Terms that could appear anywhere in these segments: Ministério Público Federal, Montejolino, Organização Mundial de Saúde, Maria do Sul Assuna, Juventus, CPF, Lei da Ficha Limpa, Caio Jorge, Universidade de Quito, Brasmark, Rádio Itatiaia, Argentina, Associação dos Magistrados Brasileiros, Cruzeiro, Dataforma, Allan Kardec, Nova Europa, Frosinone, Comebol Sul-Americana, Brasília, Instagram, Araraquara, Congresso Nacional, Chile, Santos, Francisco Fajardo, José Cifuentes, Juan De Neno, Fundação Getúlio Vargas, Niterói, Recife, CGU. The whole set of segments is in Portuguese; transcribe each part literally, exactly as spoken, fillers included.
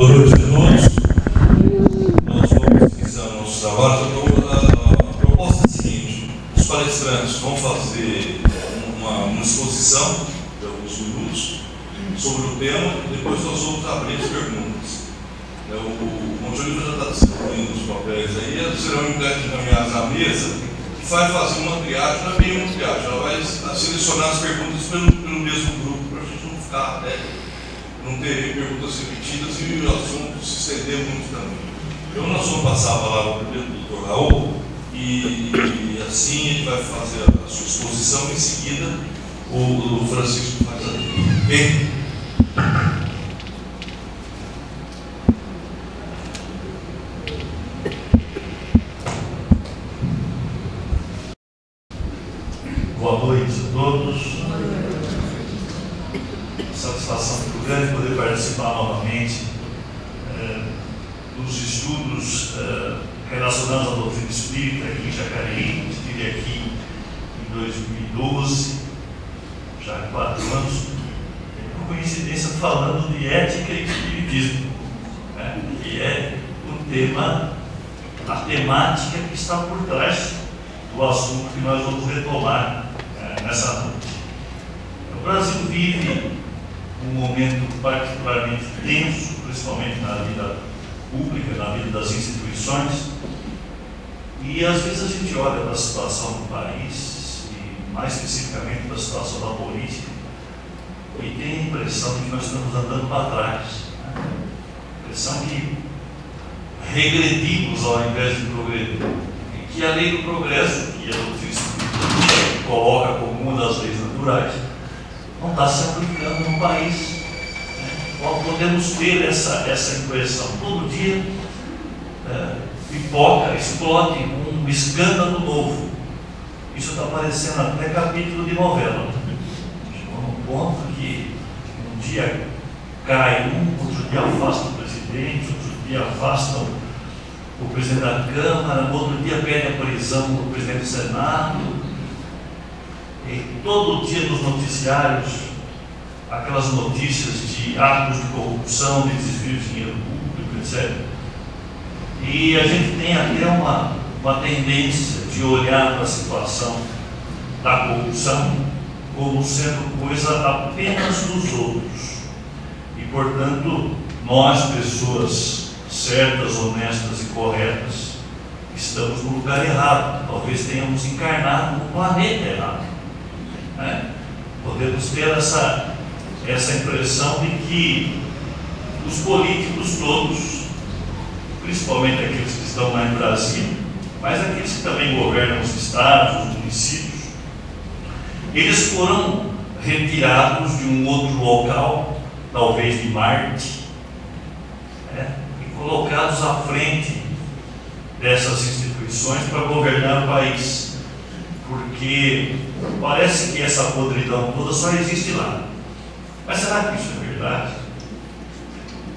Boa noite a todos. Nós vamos precisamos agora. A proposta é a seguinte: os palestrantes vão fazer uma, uma exposição de alguns minutos sobre o tema, depois nós vamos abrir as perguntas. O, o Montejolino já está distribuindo os papéis aí, eles serão encaminhados à mesa, que vai fazer uma triagem, não é bem uma triagem, ela vai selecionar as perguntas pelo, pelo mesmo grupo, para a gente não ficar, né, não ter perguntas repetidas e o assunto se estender muito também. Então nós vamos passar a palavra para o doutor Raul, e, e assim ele vai fazer a sua exposição, em seguida o, o Francisco Fajardo. Bem? Boa noite a todos. Satisfação muito grande poder participar novamente eh, dos estudos eh, relacionados à doutrina espírita aqui em Jacareí. Estive aqui em dois mil e doze, já há quatro anos, por coincidência falando de ética e espiritismo, né, que é o tema, a temática que está por trás do assunto que nós vamos retomar nessa noite. O Brasil vive um momento particularmente tenso, principalmente na vida pública, na vida das instituições, e às vezes a gente olha para a situação do país, e mais especificamente para a situação da política, e tem a impressão de que nós estamos andando para trás, né? A impressão que regredimos ao invés de progredir, que a lei do progresso, que é o que coloca como uma das leis naturais, não está se aplicando no país. Nós podemos ter essa, essa impressão. Todo dia é, pipoca, explode um escândalo novo. Isso está parecendo até capítulo de novela. Chegou num ponto que um dia cai um, outro dia afasta o presidente, outro dia afasta o o presidente da Câmara, no outro dia pede a prisão do presidente do Senado, e todo dia nos noticiários, aquelas notícias de atos de corrupção, de desvio de dinheiro público, etcétera. E a gente tem até uma, uma tendência de olhar para a situação da corrupção como sendo coisa apenas dos outros. E, portanto, nós, pessoas certas, honestas e corretas, estamos no lugar errado. Talvez tenhamos encarnado no planeta errado, né? Podemos ter essa, essa impressão de que os políticos todos, principalmente aqueles que estão lá em Brasília, mas aqueles que também governam os estados, os municípios, eles foram retirados de um outro local, talvez de Marte, né, colocados à frente dessas instituições para governar o país, porque parece que essa podridão toda só existe lá. Mas será que isso é verdade?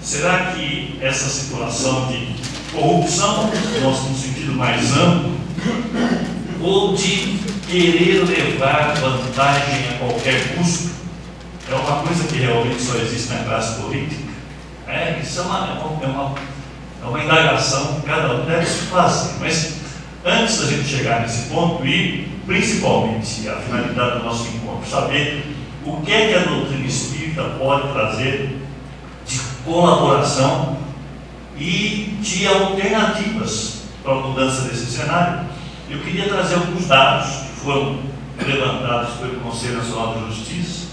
Será que essa situação de corrupção, nós num sentido mais amplo, ou de querer levar vantagem a qualquer custo, é uma coisa que realmente só existe na classe política? É, isso é uma, é, uma, é uma indagação que cada um deve se fazer. Mas antes da gente chegar nesse ponto, e principalmente a finalidade do nosso encontro, saber o que é que a doutrina espírita pode trazer de colaboração e de alternativas para a mudança desse cenário, eu queria trazer alguns dados que foram levantados pelo Conselho Nacional de Justiça,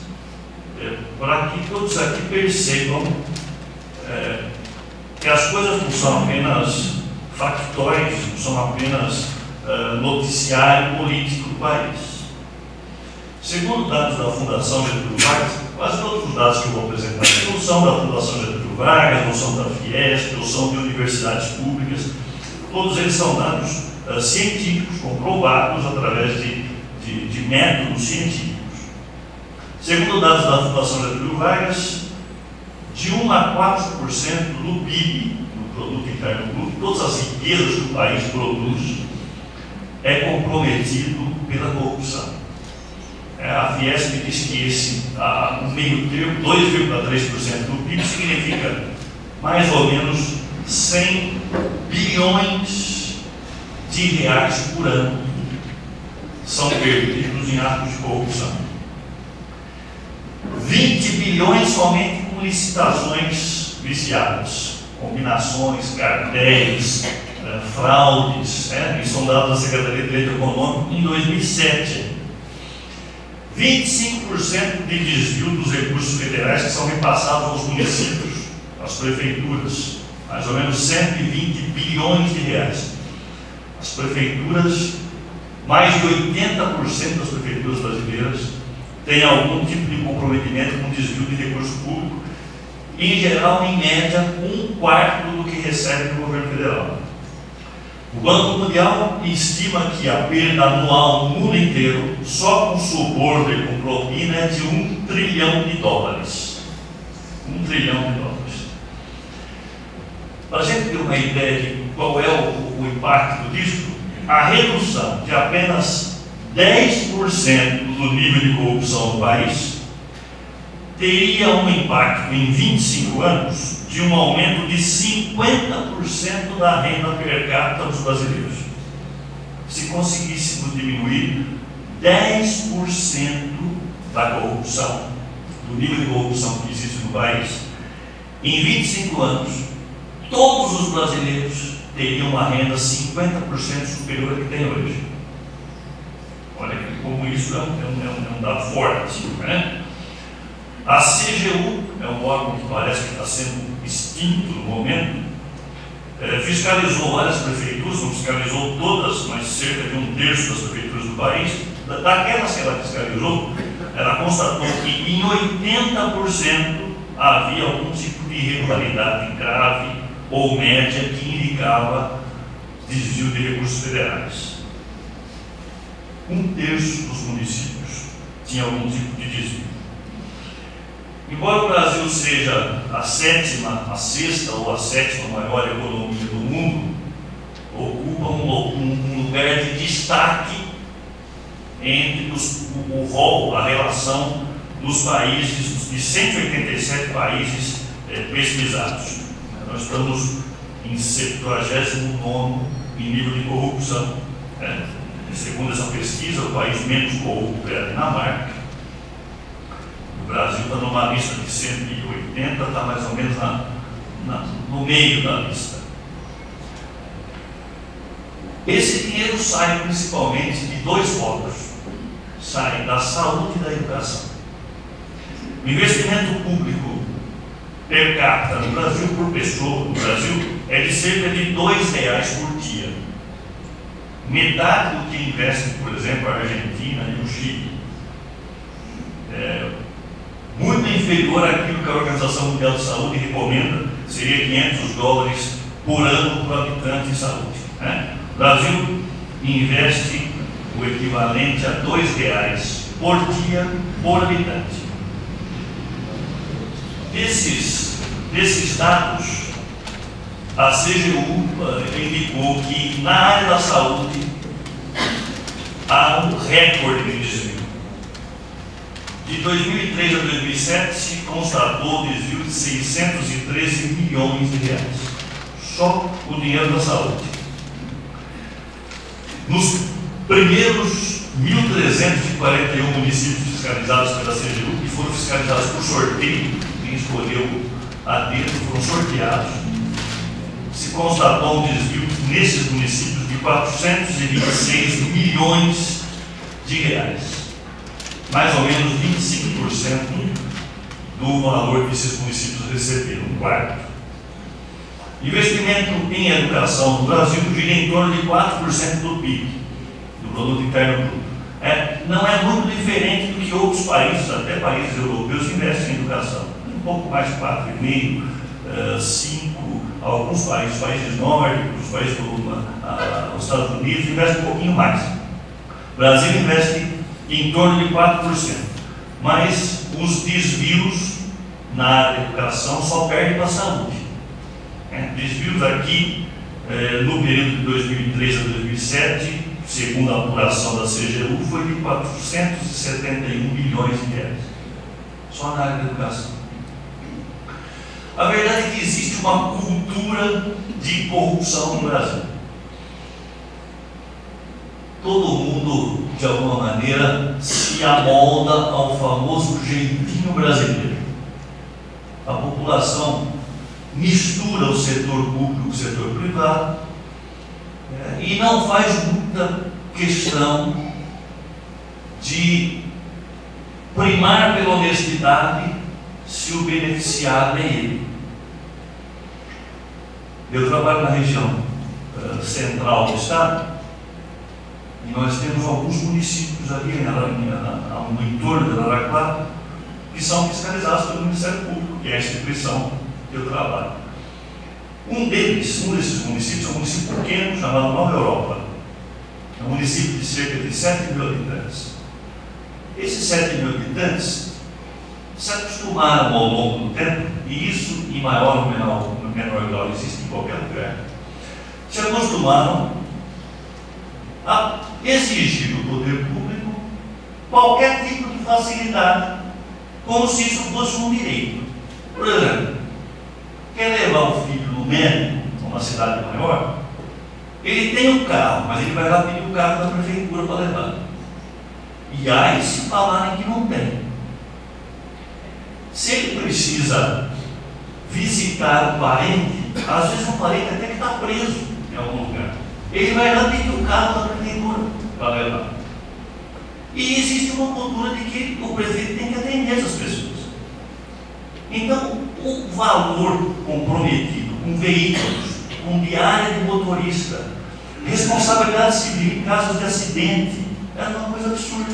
é, para que todos aqui percebam É, que as coisas não são apenas factóis, não são apenas uh, noticiário político do país. Segundo dados da Fundação Getúlio Vargas, quase todos os dados que eu vou apresentar aqui não são da Fundação Getúlio Vargas, não são da FIESP, não são de universidades públicas, todos eles são dados uh, científicos, comprovados através de, de, de métodos científicos. Segundo dados da Fundação Getúlio Vargas, de um a quatro por cento do P I B, do produto interno bruto, todas as riquezas que o país produz, é comprometido pela corrupção. É, a Fiesp diz que esse a, meio termo, dois vírgula três por cento do P I B, significa mais ou menos cem bilhões de reais por ano são perdidos em atos de corrupção. vinte bilhões somente com licitações viciadas, combinações, cartéis, eh, fraudes, né, que são dados da Secretaria de Direito Econômico em dois mil e sete. vinte e cinco por cento de desvio dos recursos federais que são repassados aos municípios, às prefeituras, mais ou menos cento e vinte bilhões de reais. As prefeituras, mais de oitenta por cento das prefeituras brasileiras têm algum tipo de comprometimento com desvio de recurso público, em geral, em média, um quarto do que recebe do governo federal. O Banco Mundial estima que a perda anual no mundo inteiro, só com suborno e com propina, é de um trilhão de dólares. Um trilhão de dólares. Para a gente ter uma ideia de qual é o, o impacto disso, a redução de apenas dez por cento do nível de corrupção do país teria um impacto em vinte e cinco anos de um aumento de cinquenta por cento da renda per capita dos brasileiros. Se conseguíssemos diminuir dez por cento da corrupção, do nível de corrupção que existe no país, em vinte e cinco anos, todos os brasileiros teriam uma renda cinquenta por cento superior à que tem hoje. Olha como isso é um, é um, é um dado forte, né? A C G U, é um órgão que parece que está sendo extinto no momento, é, fiscalizou várias prefeituras, não fiscalizou todas, mas cerca de um terço das prefeituras do país. Daquelas que ela fiscalizou, ela constatou que em oitenta por cento havia algum tipo de irregularidade grave ou média que indicava desvio de recursos federais. Um terço dos municípios tinha algum tipo de desvio. Embora o Brasil seja a sétima, a sexta ou a sétima maior economia do mundo, ocupa um, um lugar de destaque entre os, o rol, a relação dos países, de cento e oitenta e sete países é, pesquisados. Nós estamos em septuagésimo nono em nível de corrupção. Né? Segundo essa pesquisa, o país menos corrupto é a Dinamarca. O Brasil está numa lista de cento e oitenta, está mais ou menos na, na, no meio da lista. Esse dinheiro sai principalmente de dois focos. Sai da saúde e da educação. O investimento público per capita no Brasil, por pessoa, no Brasil, é de cerca de dois reais por dia. Metade do que investe, por exemplo, a Argentina e o Chile. É muito inferior àquilo que a Organização Mundial de Saúde recomenda, seria quinhentos dólares por ano por habitante em saúde. Né? O Brasil investe o equivalente a dois reais por dia por habitante. Desses, desses dados, a C G U indicou que na área da saúde há um recorde de desvio. De dois mil e três a dois mil e sete se constatou desvio de seiscentos e treze milhões de reais. Só o dinheiro da saúde. Nos primeiros mil trezentos e quarenta e um municípios fiscalizados pela C G U, que foram fiscalizados por sorteio, escolheu a dedo, foram sorteados, se constatou um desvio nesses municípios de quatrocentos e vinte e seis milhões de reais, mais ou menos vinte e cinco por cento do valor que esses municípios receberam, um quarto. Investimento em educação no Brasil gira em torno de quatro por cento do P I B, do produto interno bruto. É, não é muito diferente do que outros países, até países europeus, investem em educação. Um pouco mais de quatro vírgula cinco, alguns países, países nórdicos, países como uh, os Estados Unidos, investem um pouquinho mais. O Brasil investe em torno de quatro por cento, mas os desvios na área da educação só perdem para a saúde. Né? Desvios aqui, eh, no período de dois mil e três a dois mil e sete, segundo a apuração da C G U, foi de quatrocentos e setenta e um milhões de reais, só na área da educação. A verdade é que existe uma cultura de corrupção no Brasil. Todo mundo, de alguma maneira, se amolda ao famoso jeitinho brasileiro. A população mistura o setor público com o setor privado, né, e não faz muita questão de primar pela honestidade se o beneficiado é ele. Eu trabalho na região uh, central do estado, e nós temos alguns municípios ali na, na, no entorno da Araraquara que são fiscalizados pelo Ministério Público, que é a instituição que eu trabalho. Um deles, um desses municípios, é um município pequeno chamado Nova Europa. É um município de cerca de sete mil habitantes. Esses sete mil habitantes se acostumaram ao longo do tempo, e isso em maior ou menor, menor grau existe em qualquer lugar, se acostumaram a exigir do poder público qualquer tipo de facilidade, como se isso fosse um direito. Por exemplo, quer levar o filho no médico a uma cidade maior, ele tem um carro, mas ele vai lá pedir o carro da prefeitura para levar. E aí se falarem que não tem. Se ele precisa visitar o parente, às vezes o parente até que está preso em algum lugar, ele vai lá pedir o carro da prefeitura para levar. E existe uma cultura de que o prefeito tem que atender essas pessoas. Então, o valor comprometido com veículos, com diária de motorista, responsabilidade civil em casos de acidente, era uma coisa absurda.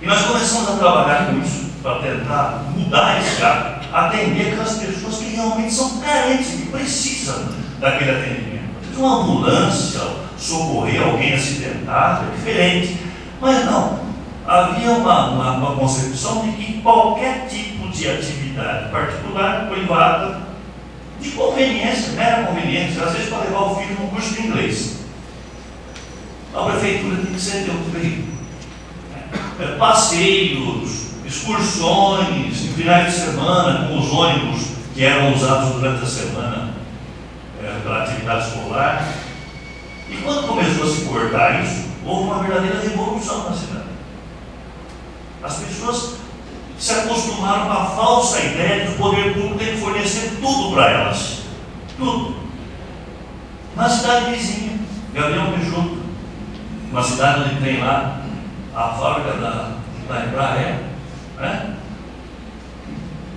E nós começamos a trabalhar com isso para tentar mudar esse cara, atender aquelas pessoas que realmente são carentes, que precisam daquele atendimento. Uma ambulância, socorrer alguém acidentado, é diferente. Mas não, havia uma, uma, uma concepção de que qualquer tipo de atividade particular, privada, de conveniência, mera conveniência, às vezes para levar o filho num curso de inglês, a prefeitura tem que ceder o veículo. É, passeios, excursões, em finais de semana, com os ônibus que eram usados durante a semana pela atividade escolar. E quando começou a se cortar isso, houve uma verdadeira revolução na cidade. As pessoas se acostumaram com a falsa ideia de que o poder público tem que fornecer tudo para elas. Tudo. Na cidade vizinha, Gavião Peixoto, uma cidade onde tem lá a fábrica da, da Embraer, né?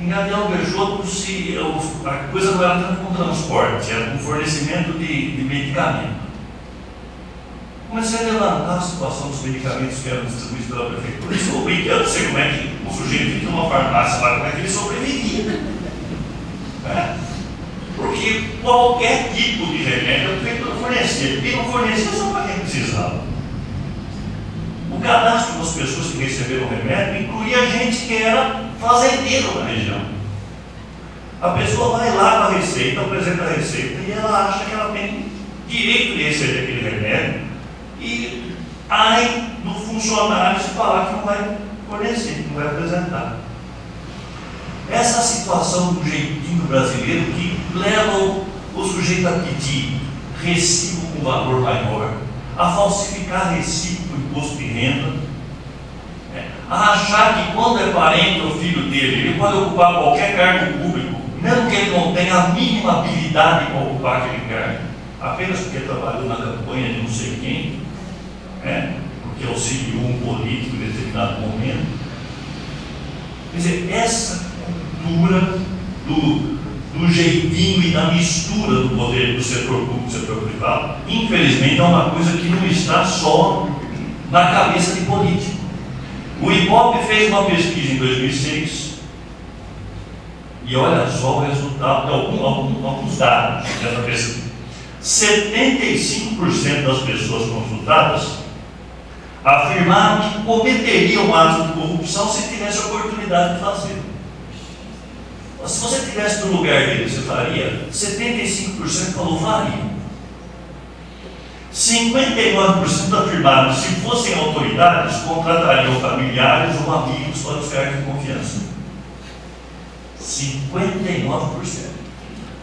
Em Gavião Peixoto, se a coisa não era tanto com transporte, era com fornecimento de, de medicamento. Comecei a levantar a situação dos medicamentos que eram distribuídos pela prefeitura. Descobri que eu não sei como é que o sujeito fica numa farmácia lá, como é que ele sobrevivia. É? Porque qualquer tipo de remédio a prefeitura fornecia. E não fornecia só para quem precisava. O cadastro das pessoas que receberam o remédio incluía gente que era fazendeiro na região. A pessoa vai lá com a receita, apresenta a receita e ela acha que ela tem direito de receber aquele remédio, e ai do funcionário se falar que não vai fornecer, que não vai apresentar. Essa situação do jeitinho brasileiro que leva o sujeito a pedir recibo com valor maior, a falsificar recibo com imposto de renda, a achar que quando é parente ou filho dele, ele pode ocupar qualquer cargo público, mesmo que ele não tenha a mínima habilidade para ocupar aquele cargo, apenas porque trabalhou na campanha de não sei quem, né? Porque auxiliou um político em determinado momento. Quer dizer, essa cultura do, do jeitinho e da mistura do poder do setor público e do setor privado, infelizmente, é uma coisa que não está só na cabeça de político. O Ibope fez uma pesquisa em dois mil e seis e olha só o resultado de algum, algum, alguns dados dessa pesquisa. setenta e cinco por cento das pessoas consultadas afirmaram que cometeriam atos de corrupção se tivesse a oportunidade de fazer. Se você estivesse no lugar dele, você faria? setenta e cinco por cento falou faria. cinquenta e nove por cento afirmaram que, se fossem autoridades, contratariam familiares ou amigos para os cargos de confiança. cinquenta e nove por cento.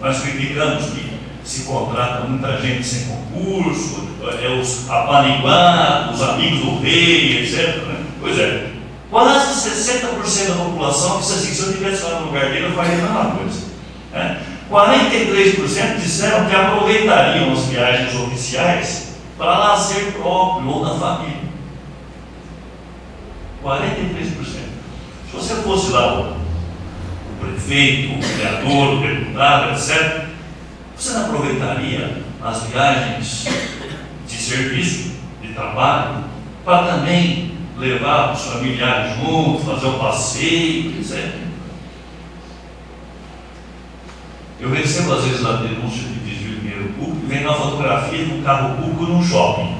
Nós criticamos que se contrata muita gente sem concurso, é os apaniguados, os amigos do rei, etcétera. Pois é, quase sessenta por cento da população que assim, se eu tivesse lá no lugar dele, eu faria a mesma coisa. Né? quarenta e três por cento disseram que aproveitariam as viagens oficiais para lazer próprio ou da família. quarenta e três por cento. Se você fosse lá o, o prefeito, o vereador, o deputado, etcétera, você não aproveitaria as viagens de serviço, de trabalho, para também levar os familiares juntos, fazer um passeio, etcétera? Eu recebo às vezes a denúncia de desvio de dinheiro público, vem na fotografia de um carro público num shopping.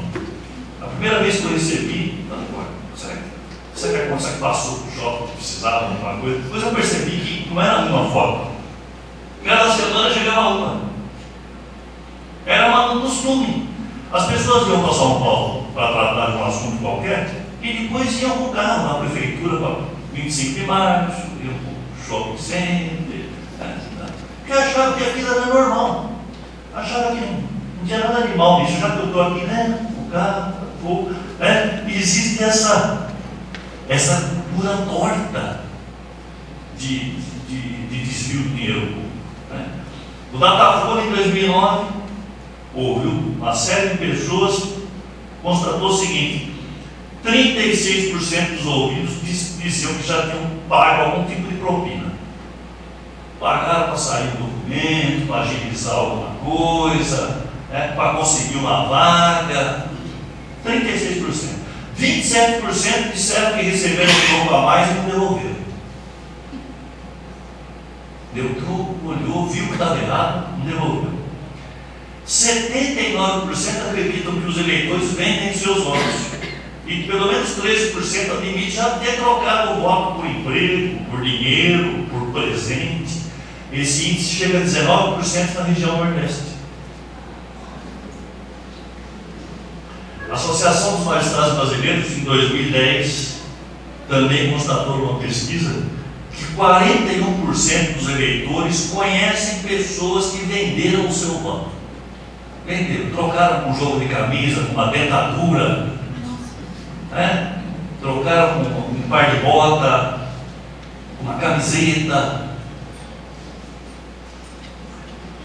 A primeira vez que eu recebi, não importa, será que Será que quando você passou para o shopping que precisava de alguma coisa? Depois eu percebi que não era uma foto. Cada semana chegava uma. Era um costume. As pessoas iam para São Paulo para tratar de um assunto qualquer e depois iam para o carro, na prefeitura, para vinte e cinco de março, iam para o shopping center. Né? Porque achavam que aquilo era normal. Achavam que não, não tinha nada de mal nisso, já que eu estou aqui, né? O carro, o né? Existe essa. Essa cultura torta de, de, de desvio de dinheiro público. Né? O Dataforma, em dois mil e nove, houve uma série de pessoas, constatou o seguinte: trinta e seis por cento dos ouvidos diziam que já tinham pago algum tipo de propina. Pagaram para sair um documento, para agilizar alguma coisa, né? Para conseguir uma vaga. trinta e seis por cento. vinte e sete por cento disseram que receberam um troco a mais e não devolveram. Deu troco, olhou, viu que estava errado, não devolveu. setenta e nove por cento acreditam que os eleitores vendem seus votos. E pelo menos treze por cento admitem já ter trocado o voto por emprego, por dinheiro, por presente. Esse índice chega a dezenove por cento na região nordeste. A Associação dos Magistrados Brasileiros, em dois mil e dez, também constatou numa pesquisa que quarenta e um por cento dos eleitores conhecem pessoas que venderam o seu voto. Venderam, trocaram com um jogo de camisa, com uma dentadura, né? Trocaram com um par de bota, uma camiseta.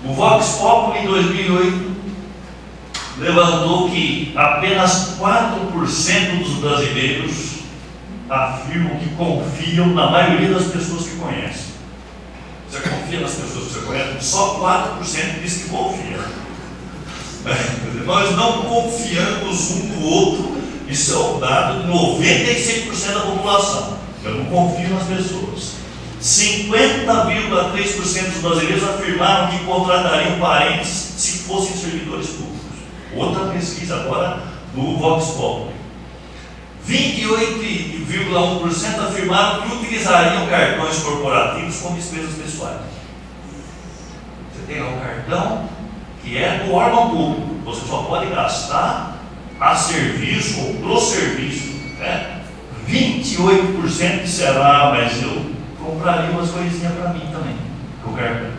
O Vox Populi, em dois mil e oito, levantou que apenas quatro por cento dos brasileiros afirmam que confiam na maioria das pessoas que conhecem. Você confia nas pessoas que você conhece? Só quatro por cento diz que confia. É, nós não confiamos um no outro. Isso é um dado de noventa e seis por cento da população. Eu não confio nas pessoas. cinquenta vírgula três por cento dos brasileiros afirmaram que contratariam parentes se fossem servidores públicos. Outra pesquisa agora do Vox Populi. vinte e oito vírgula um por cento afirmaram que utilizariam cartões corporativos como despesas pessoais. Você tem um cartão que é do órgão público. Você só pode gastar a serviço ou pro serviço. Né? vinte e oito por cento disseram, ah, mas eu compraria umas coisinhas para mim também, com o cartão.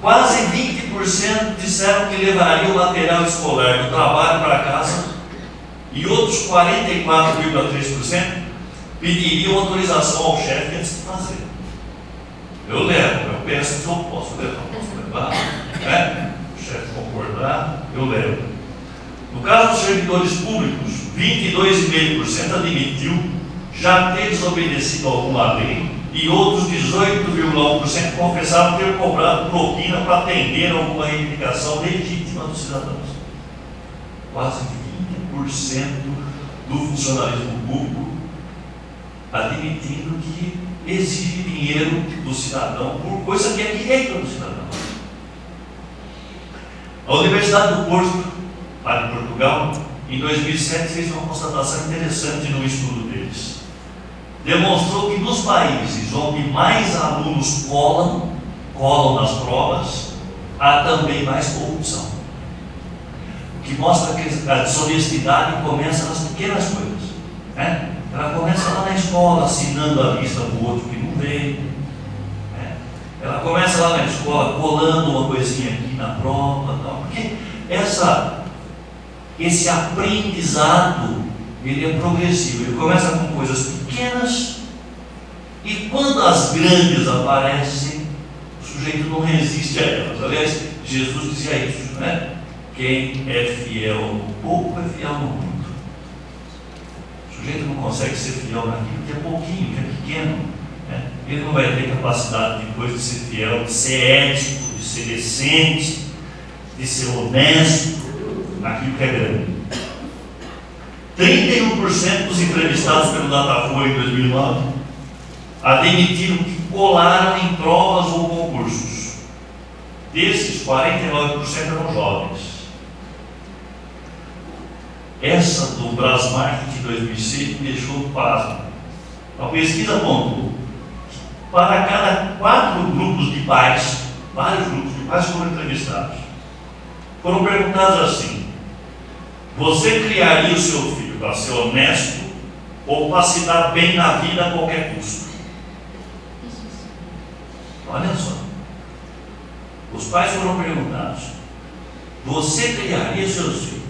Quase vinte por cento disseram que levariam o material escolar do trabalho para casa e outros quarenta e quatro vírgula três por cento pediriam autorização ao chefe antes de fazer. Eu levo, eu peço, se eu posso levar, posso levar, né? O chefe concordar, eu levo. No caso dos servidores públicos, vinte e dois vírgula cinco por cento admitiu já ter desobedecido alguma lei. E outros dezoito vírgula um por cento confessaram ter cobrado propina para atender a alguma reivindicação legítima dos cidadãos. Quase vinte por cento do funcionalismo público admitindo que exige dinheiro do cidadão por coisa que é direito do cidadão. A Universidade do Porto, lá de Portugal, em dois mil e sete fez uma constatação interessante no estudo deles. Demonstrou que nos países onde mais alunos colam, colam nas provas, há também mais corrupção. O que mostra que a desonestidade começa nas pequenas coisas. Né? Ela começa lá na escola, assinando a lista do outro que não veio, Ela começa lá na escola colando uma coisinha aqui na prova, tal, porque essa, esse aprendizado, ele é progressivo, ele começa com coisas pequenas e quando as grandes aparecem, o sujeito não resiste a elas. Aliás, Jesus dizia isso, né? Quem é fiel no pouco é fiel no muito. O sujeito não consegue ser fiel naquilo que é pouquinho, que é pequeno, né? Ele não vai ter capacidade depois de ser fiel, de ser ético, de ser decente, de ser honesto naquilo que é grande. trinta e um por cento dos entrevistados pelo Dataforma em dois mil e nove admitiram que colaram em provas ou concursos. Desses, quarenta e nove por cento eram jovens. Essa do Brasmark de dois mil e cinco me deixou pasmo. A pesquisa apontou que para cada quatro grupos de pais, vários grupos de pais foram entrevistados, foram perguntados assim: você criaria o seu filho para ser honesto ou para se dar bem na vida a qualquer custo? Olha só, os pais foram perguntados: você criaria seus filhos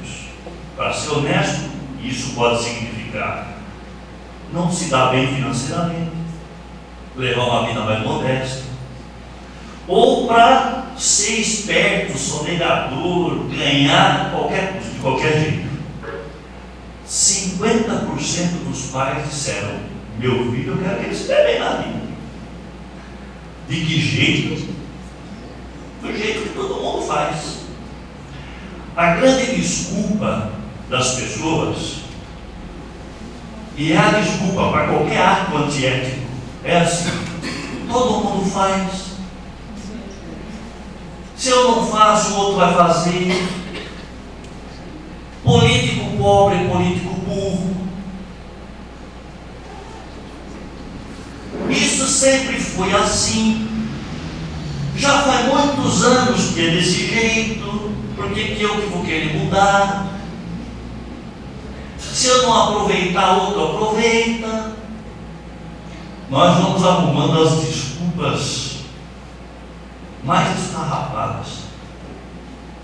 para ser honesto? Isso pode significar não se dar bem financeiramente, levar uma vida mais modesta, ou para ser esperto, sonegador, ganhar qualquer custo, de qualquer jeito. cinquenta por cento dos pais disseram: meu filho, eu quero que ele se dê bem na vida. De que jeito? Do jeito que todo mundo faz. A grande desculpa das pessoas, e é a desculpa para qualquer ato antiético, é assim: todo mundo faz. Se eu não faço, o outro vai fazer. Político pobre, político burro. Isso sempre foi assim. Já faz muitos anos que é desse jeito. Por que eu que vou querer mudar? Se eu não aproveitar, o outro aproveita. Nós vamos arrumando as desculpas mais desfarrapadas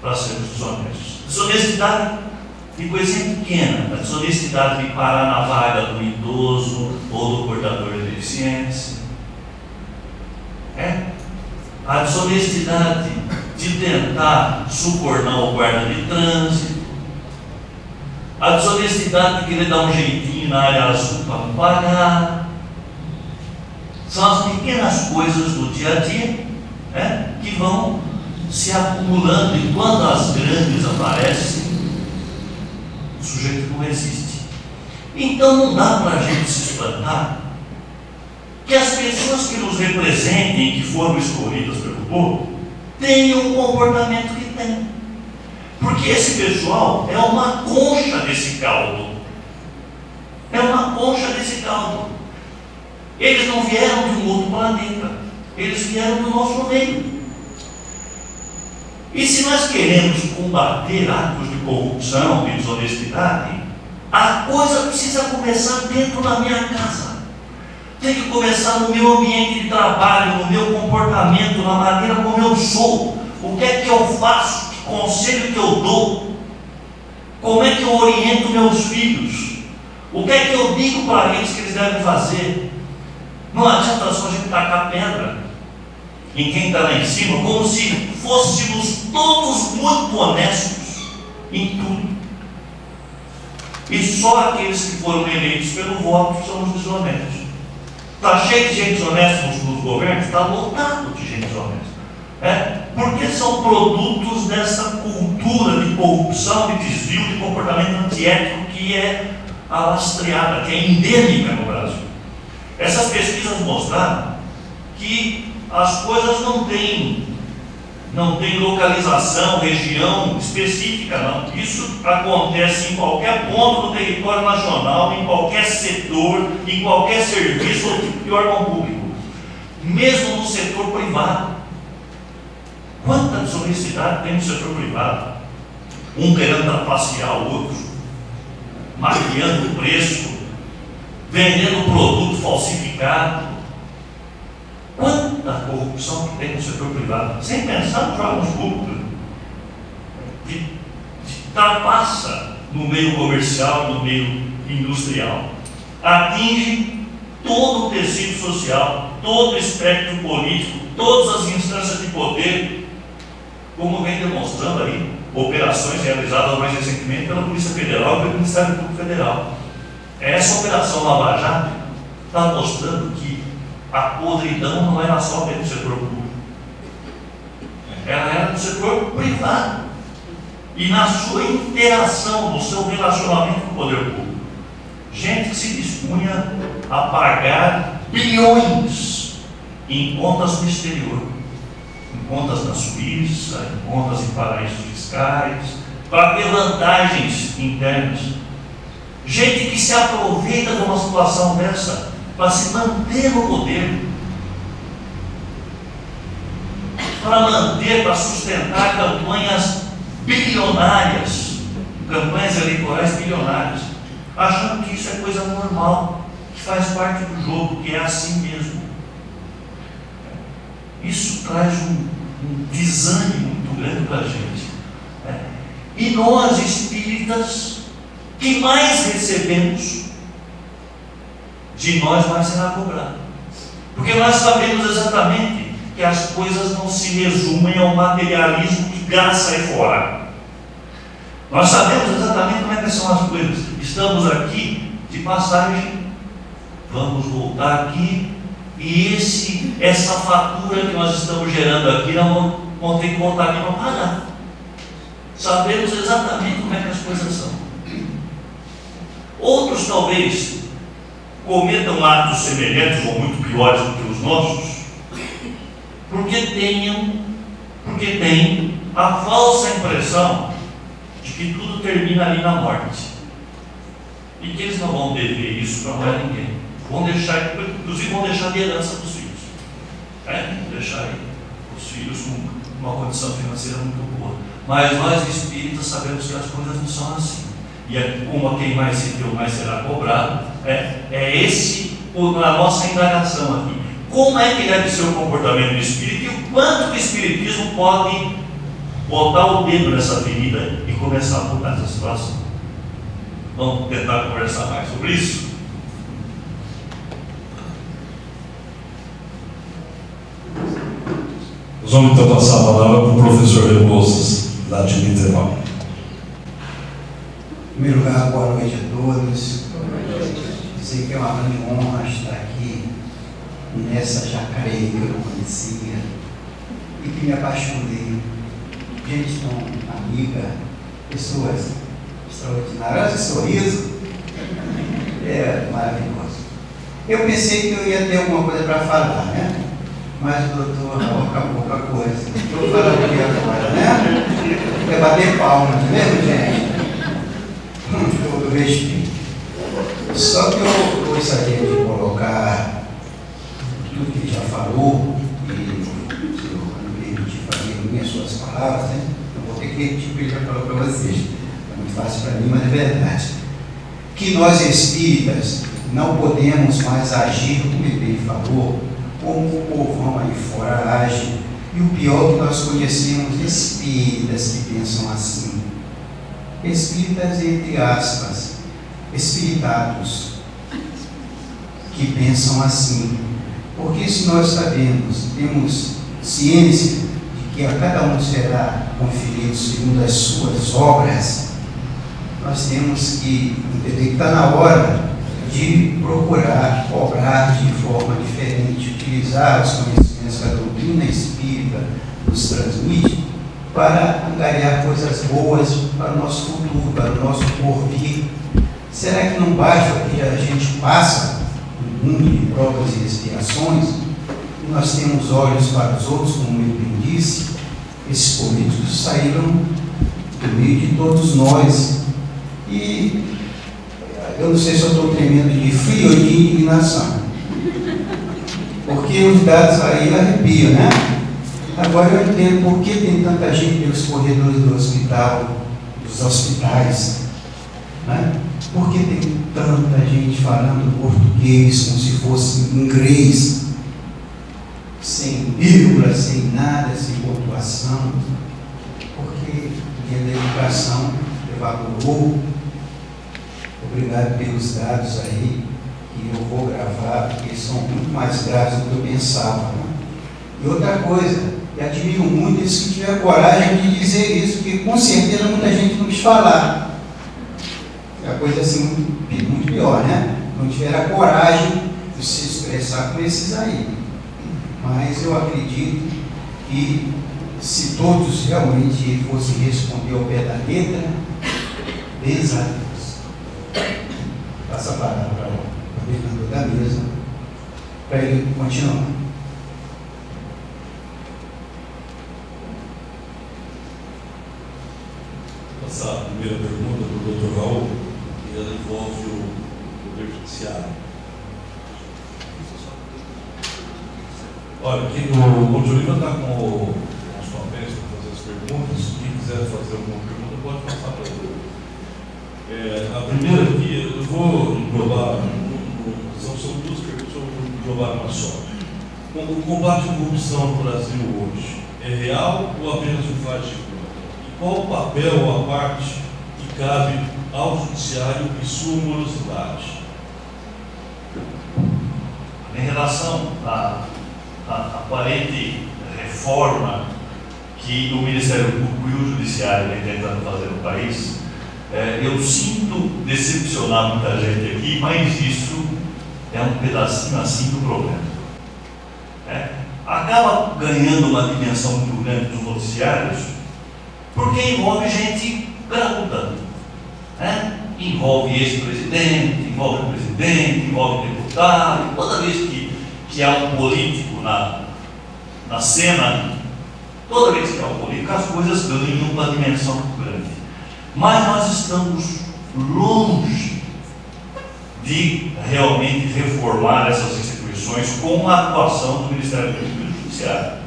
para sermos desonestos. Desonestidade de coisinha pequena, a desonestidade de parar na vaga do idoso ou do portador de deficiência, é? A desonestidade de tentar subornar o guarda de trânsito, a desonestidade de querer dar um jeitinho na área azul para não pagar. São as pequenas coisas do dia a dia, é? Que vão se acumulando, e quando as grandes aparecem, o sujeito não resiste. Então não dá para a gente se espantar que as pessoas que nos representem, que foram escolhidas pelo povo, tenham o comportamento que têm, porque esse pessoal é uma concha desse caldo, é uma concha desse caldo. Eles não vieram de um outro planeta, eles vieram do nosso meio. E se nós queremos combater atos de corrupção e desonestidade, a coisa precisa começar dentro da minha casa. Tem que começar no meu ambiente de trabalho, no meu comportamento, na maneira como eu sou. O que é que eu faço? Que conselho que eu dou? Como é que eu oriento meus filhos? O que é que eu digo para eles que eles devem fazer? Não adianta só a gente tacar pedra em quem está lá em cima, como se fôssemos todos muito honestos em tudo. E só aqueles que foram eleitos pelo voto são os desonestos. Está cheio de gente desonesta nos governos, está lotado de gente desonesta. É? Porque são produtos dessa cultura de corrupção, de desvio, de comportamento antiético que é alastreada, que é endêmica no Brasil. Essas pesquisas mostraram que as coisas não têm, não têm localização, região específica, não. Isso acontece em qualquer ponto do território nacional, em qualquer setor, em qualquer serviço ou tipo de órgão público, mesmo no setor privado. Quanta desonestidade tem no setor privado? Um querendo trapacear o outro, maquiando o preço, vendendo produto falsificado. Quanta corrupção que tem no setor privado, sem pensar nos órgãos públicos, que ultrapassa no meio comercial, no meio industrial, atinge todo o tecido social, todo o espectro político, todas as instâncias de poder, como vem demonstrando aí operações realizadas mais recentemente pela Polícia Federal e pelo Ministério Público Federal. Essa operação Lava Jato está mostrando que a podridão não era só dentro do setor público, ela era do setor privado e na sua interação, no seu relacionamento com o poder público. Gente que se dispunha a pagar bilhões em contas no exterior, em contas na Suíça, em contas em paraísos fiscais, para ter vantagens internas. Gente que se aproveita de uma situação dessa para se manter no poder, para manter, para sustentar campanhas bilionárias, campanhas eleitorais bilionárias, achando que isso é coisa normal, que faz parte do jogo, que é assim mesmo. Isso traz um, um desânimo muito grande para a gente. Né? E nós, espíritas, que mais recebemos, de nós mais será cobrado. Porque nós sabemos exatamente que as coisas não se resumem ao materialismo que gasta e fora. Nós sabemos exatamente como é que são as coisas. Estamos aqui de passagem, vamos voltar aqui, e esse, essa fatura que nós estamos gerando aqui, nós vamos ter que voltar aqui para pagar. Sabemos exatamente como é que as coisas são. Outros talvez cometam atos semelhantes ou muito piores do que os nossos, porque tenham, porque têm a falsa impressão de que tudo termina ali na morte e que eles não vão dever isso para mais ninguém. Vão deixar, inclusive vão deixar de herança para os filhos. É, vão deixar os filhos com uma condição financeira muito boa. Mas nós espíritas sabemos que as coisas não são assim. E é como a quem mais se deu, mais será cobrado. É, é esse a nossa indagação aqui. Como é que deve ser o comportamento do espírito e o quanto o espiritismo pode botar o dedo nessa ferida e começar a mudar essa situação? Vamos tentar conversar mais sobre isso? Nós vamos então passar a palavra para o professor Rebouças, da Dinamarca. Em primeiro lugar, boa noite a todos. Dizer que é uma grande honra estar aqui nessa Jacareí que eu não conhecia e que me apaixonei. Gente tão amiga, pessoas extraordinárias, esse sorriso é maravilhoso. Eu pensei que eu ia ter alguma coisa para falar, né? Mas o doutor acabou com a coisa. Estou falando aqui agora, né? É bater palma, não é mesmo, gente? Com todo respeito. Só que eu gostaria de colocar tudo que ele já falou, e se eu não permitir fazer minhas suas palavras, né? Eu vou ter que repetir o que ele já falou para vocês. É muito fácil para mim, mas é verdade. Que nós espíritas não podemos mais agir como ele falou, como o povão aí fora age, e o pior que nós conhecemos espíritas que pensam assim, espíritas entre aspas, espiritados, que pensam assim, porque se nós sabemos, temos ciência de que a cada um será conferido segundo as suas obras, nós temos que entender que está na hora de procurar obrar de forma diferente, utilizar os conhecimentos que a doutrina espírita nos transmite para angariar coisas boas para o nosso futuro, para o nosso porvir. Será que não basta o que a gente passa no mundo de provas e expiações? Nós temos olhos para os outros, como ele bem disse, esses políticos saíram do meio de todos nós e eu não sei se eu estou tremendo de frio ou de indignação, porque os dados aí arrepiam, né? Agora eu entendo por que tem tanta gente nos corredores do hospital, dos hospitais, né? Por que tem tanta gente falando português como se fosse inglês? sem vírgula, sem nada, sem pontuação, porque a educação evaporou. Obrigado pelos dados aí que eu vou gravar, porque são muito mais graves do que eu pensava, né? E outra coisa, eu admiro muito esse que tiver coragem de dizer isso, porque com certeza muita gente não quis falar. É uma coisa assim muito, muito pior, né? Não tiveram a coragem de se expressar com esses aí. Mas eu acredito que se todos realmente fossem responder ao pé da letra, desafios. Passa a palavra para o governador da mesa, para ele continuar. Essa primeira pergunta do doutor Raul, ela envolve o Poder Judiciário. Olha, aqui o Montejolino está com o nosso papéis para fazer as perguntas. Quem quiser fazer alguma pergunta, pode passar para ele. É, a primeira aqui, eu vou englobar, são duas perguntas, eu vou englobar uma só. O combate à corrupção no Brasil hoje é real ou apenas um fato? Qual o papel ou a parte que cabe ao judiciário e sua morosidade? Em relação à, à, à aparente reforma que o Ministério Público e o Judiciário vem tentando fazer no país, é, eu sinto decepcionar muita gente aqui, mas isso é um pedacinho assim do problema. É, acaba ganhando uma dimensão muito grande dos noticiários, porque envolve gente graúda, né? Envolve ex-presidente, envolve presidente, envolve deputado. Toda vez que, que há um político na, na cena, toda vez que há um político, as coisas ganham uma dimensão muito grande. Mas nós estamos longe de realmente reformar essas instituições com a atuação do Ministério Público e do Judiciário.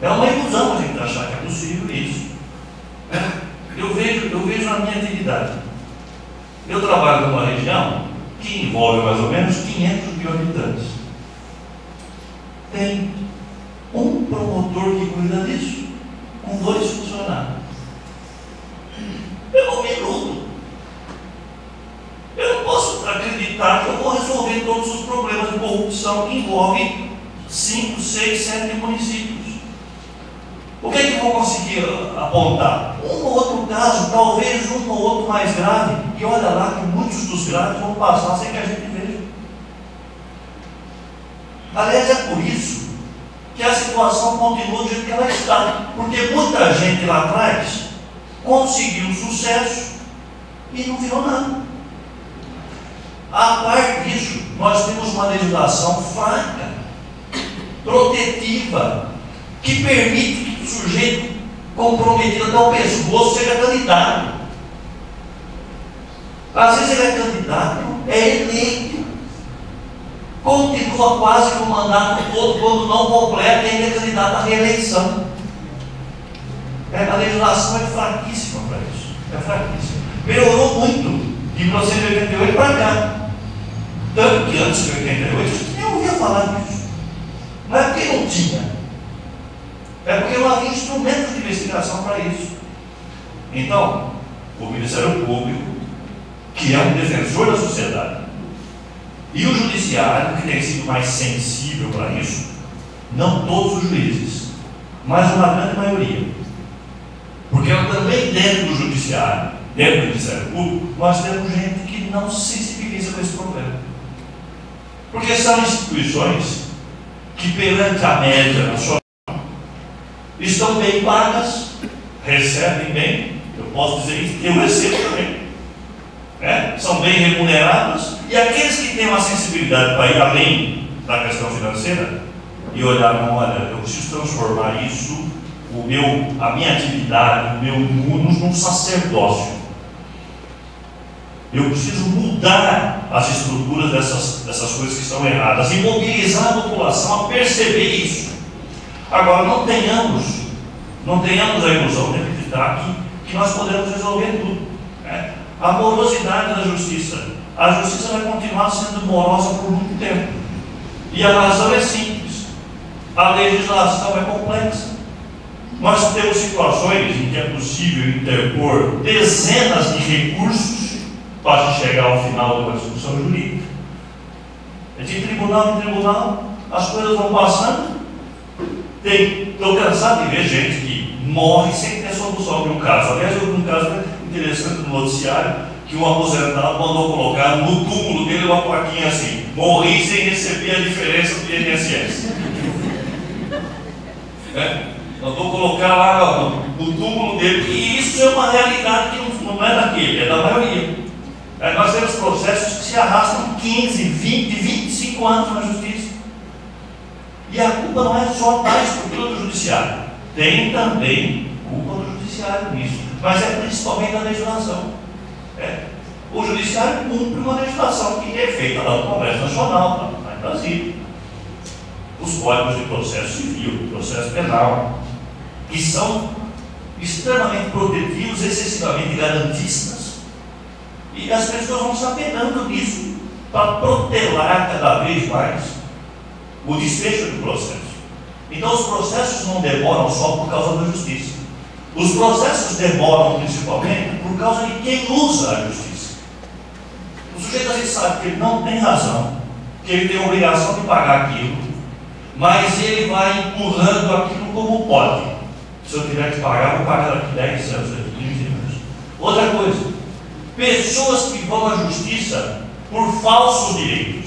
É uma ilusão a gente achar que é possível isso. Eu vejo, eu vejo a minha atividade. Eu trabalho numa região que envolve mais ou menos quinhentos mil habitantes. Tem um promotor que cuida disso, com dois funcionários. Eu não me iludo. Eu não posso acreditar que eu vou resolver todos os problemas de corrupção que envolvem cinco, seis, sete municípios. O que é que eu vou conseguir apontar? Um ou outro caso, talvez um ou outro mais grave, e olha lá que muitos dos graves vão passar sem que a gente veja. Aliás, é por isso que a situação continua do jeito que ela está, porque muita gente lá atrás conseguiu sucesso e não virou nada. A parte disso, nós temos uma legislação fraca, protetiva, que permite que o sujeito comprometido até o pescoço seja candidato. Às vezes ele é candidato, é eleito, continua quase no mandato todo, quando não completa, ele é candidato à reeleição. É, a legislação é fraquíssima para isso, é fraquíssima. Melhorou muito de mil novecentos e oitenta e oito para cá. Tanto que antes de oitenta e oito, eu nem ouvia falar disso. Não é porque não tinha. É porque não havia instrumentos de investigação para isso. Então, o Ministério Público, que é um defensor da sociedade, e o Judiciário, que tem sido mais sensível para isso, não todos os juízes, mas uma grande maioria. Porque também dentro do Judiciário, dentro do Ministério Público, nós temos gente que não se sensibiliza com esse problema. Porque são instituições que, perante a média nacional, estão bem pagas, recebem bem, eu posso dizer isso, eu recebo também, né? São bem remuneradas, e aqueles que têm uma sensibilidade para ir além da questão financeira e olhar, olha, eu preciso transformar isso, o meu, a minha atividade, o meu mundo, num sacerdócio. Eu preciso mudar as estruturas dessas, dessas coisas que estão erradas e mobilizar a população a perceber isso. Agora, não tenhamos, não tenhamos a ilusão de acreditar que, que nós podemos resolver tudo, né? A morosidade da justiça. A justiça vai continuar sendo morosa por muito tempo. E a razão é simples. a legislação é complexa. Nós temos situações em que é possível interpor dezenas de recursos para chegar ao final de uma discussão jurídica. É de tribunal em tribunal, as coisas vão passando. Tem, estou cansado de ver gente que morre sem ter solução de um caso. Aliás, houve um caso interessante no noticiário, que um aposentado mandou colocar no túmulo dele uma plaquinha assim: morri sem receber a diferença do I N S S. É? Mandou colocar lá no túmulo dele. E isso é uma realidade que não é daquele, é da maioria. Aí nós temos processos que se arrastam quinze, vinte, vinte e cinco anos na justiça. E a culpa não é só da estrutura do judiciário. Tem também culpa do judiciário nisso, mas é principalmente da legislação. É. O judiciário cumpre uma legislação que é feita lá no Congresso Nacional, lá em Brasília. Os códigos de processo civil, processo penal, que são extremamente protetivos, excessivamente garantistas. E as pessoas vão se apegando nisso para protelar cada vez mais o desfecho do processo. Então, os processos não demoram só por causa da justiça. Os processos demoram principalmente por causa de quem usa a justiça. O sujeito às vezes sabe que ele não tem razão, que ele tem a obrigação de pagar aquilo, mas ele vai empurrando aquilo como pode. Se eu tiver que pagar, vou pagar daqui dez anos, daqui quinze anos. Outra coisa, pessoas que vão à justiça por falsos direitos,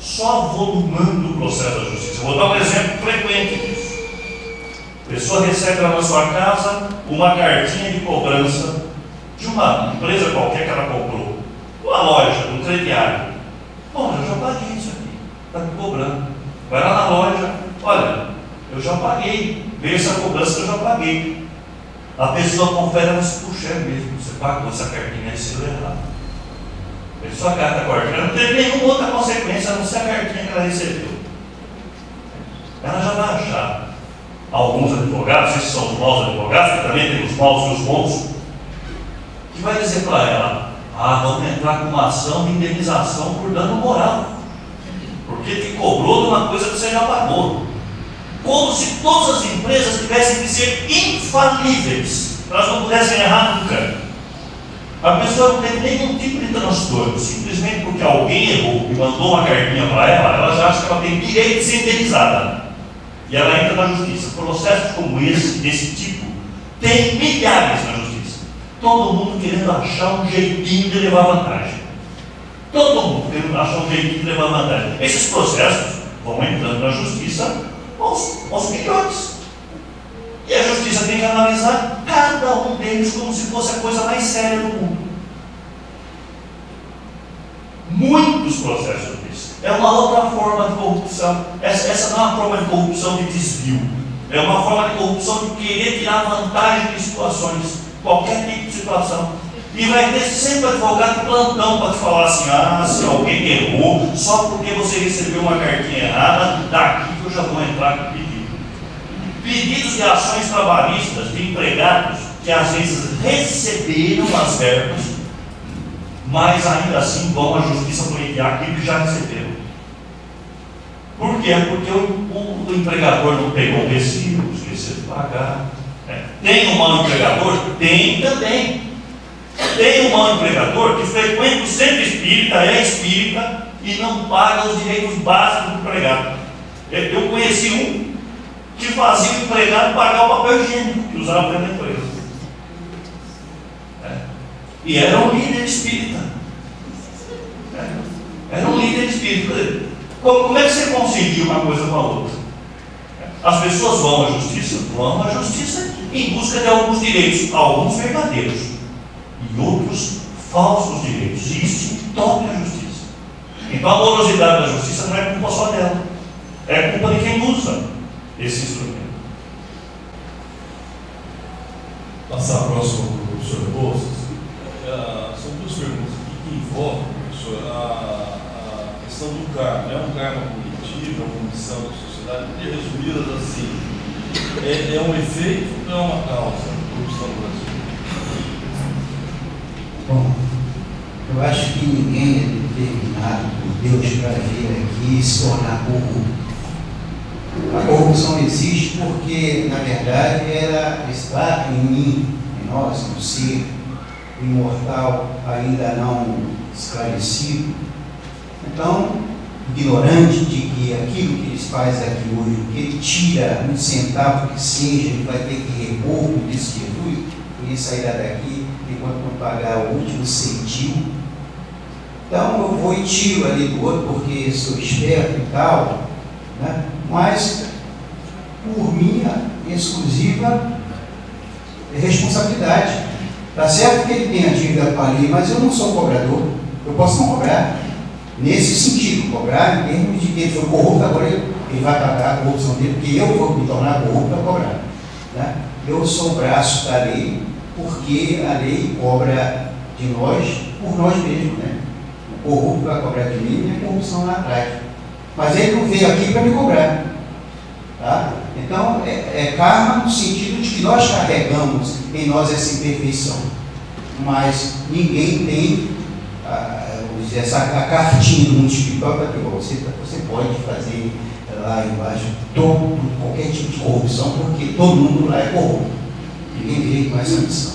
só volumando o processo da justiça. Eu vou dar um exemplo frequente disso. A pessoa recebe lá na sua casa uma cartinha de cobrança de uma empresa qualquer que ela comprou, uma loja, um crediário. Bom, eu já paguei isso aqui, está me cobrando. Vai lá na loja, olha, eu já paguei, veio essa cobrança, eu já paguei. A pessoa confere, mas puxa, é mesmo, você pagou essa cartinha e se deu errado. A pessoa gata cortando, não teve nenhuma outra consequência a não ser a cartinha que ela recebeu. Ela já vai achar. Alguns advogados, esses são os maus advogados, que também tem os maus e os bons, que vai dizer para ela: ah, vamos entrar com uma ação de indenização por dano moral, porque te cobrou de uma coisa que você já pagou. Como se todas as empresas tivessem que ser infalíveis, elas não pudessem errar nunca. A pessoa não tem nenhum tipo de transtorno, simplesmente porque alguém errou e mandou uma cartinha para ela, ela já acha que ela tem direito de ser indenizada. E ela entra na justiça. Processos como esse, desse tipo, tem milhares na justiça. Todo mundo querendo achar um jeitinho de levar vantagem. Todo mundo querendo achar um jeitinho de levar vantagem. Esses processos vão entrando na justiça aos, aos milhões. E a justiça tem que analisar cada um deles como se fosse a coisa mais séria do mundo. Muitos processos. É uma outra forma de corrupção. Essa, essa não é uma forma de corrupção de desvio. É uma forma de corrupção de querer tirar vantagem de situações, qualquer tipo de situação. E vai ter sempre advogado de plantão para te falar assim: ah, se alguém errou, só porque você recebeu uma cartinha errada, daqui que eu já vou entrar com pedido. Pedidos de ações trabalhistas de empregados que às vezes receberam as verbas, mas ainda assim vão à justiça bloquear aquilo que já receberam. Por quê? Porque o, o empregador não pegou o recibo, esqueceu de pagar. É. Tem um mau empregador? Tem também. Tem um mau empregador que frequenta o centro espírita, é espírita, e não paga os direitos básicos do empregado. Eu conheci um que fazia o empregado pagar o papel higiênico que usava dentro da empresa. E era um líder espírita. Era um líder espírita. Como, como é que você conseguiu uma coisa com a outra? As pessoas vão à justiça, vão à justiça em busca de alguns direitos, alguns verdadeiros e outros falsos direitos. E isso entope a justiça. Então a morosidade da justiça não é culpa só dela, é culpa de quem usa esse instrumento. Passar próximo para o professor Rebouças. Uh, são duas perguntas que envolvem, professor, a, a questão do cargo. É um cargo punitivo, é uma missão da sociedade, porque resumidas assim, é, é um efeito ou é uma causa da corrupção do Brasil? Bom, eu acho que ninguém é determinado por Deus para vir aqui e se tornar corrupto. A corrupção existe porque, na verdade, era está em mim, em nós, no ser imortal ainda não esclarecido, então ignorante de que aquilo que eles fazem aqui hoje, que ele tira um centavo que seja, ele vai ter que repor, como disse Jesus, ele sairá daqui enquanto não pagar o último centimo. Então eu vou e tiro ali do outro porque sou esperto e tal, né? Mas por minha exclusiva responsabilidade. Tá certo que ele tem a dívida para ali, mas eu não sou cobrador, eu posso não cobrar. Nesse sentido, cobrar em termos de que ele foi corrupto, agora ele vai pagar a corrupção dele, porque eu vou me tornar corrupto a cobrar. Né? Eu sou o braço da lei, porque a lei cobra de nós, por nós mesmos. Né? O corrupto vai cobrar de mim e a corrupção lá atrás. Mas ele não veio aqui para me cobrar. Tá? Então, é, é karma no sentido de que nós carregamos em nós essa imperfeição. Mas ninguém tem... Ah, essa a cartinha do mundo espiritual para que você, você pode fazer lá embaixo todo, qualquer tipo de corrupção, porque todo mundo lá é corrupto. Ninguém veio com essa missão.